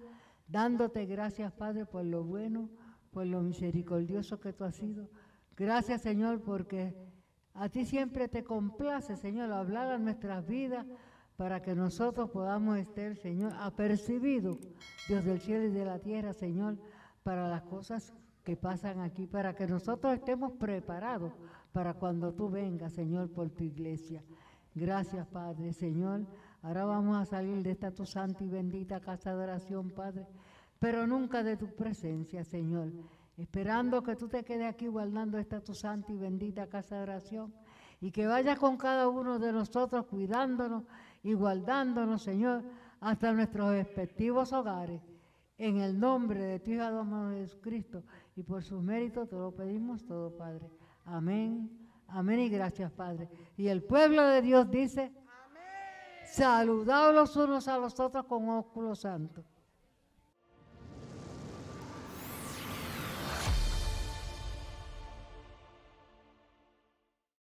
dándote gracias, Padre, por lo bueno, por lo misericordioso que tú has sido. Gracias, Señor, porque a ti siempre te complace, Señor, hablar a nuestras vidas para que nosotros podamos estar, Señor, apercibidos, Dios del cielo y de la tierra, Señor, para las cosas que pasan aquí, para que nosotros estemos preparados para cuando tú vengas, Señor, por tu iglesia. Gracias, Padre, Señor. Ahora vamos a salir de esta tu santa y bendita casa de oración, Padre, pero nunca de tu presencia, Señor, esperando que tú te quedes aquí guardando esta tu santa y bendita casa de oración y que vayas con cada uno de nosotros cuidándonos y guardándonos, Señor, hasta nuestros respectivos hogares. En el nombre de tu Hijo amado Jesucristo y por sus méritos te lo pedimos todo, Padre. Amén, amén y gracias, Padre. Y el pueblo de Dios dice... Saludaos los unos a los otros con ósculo santo.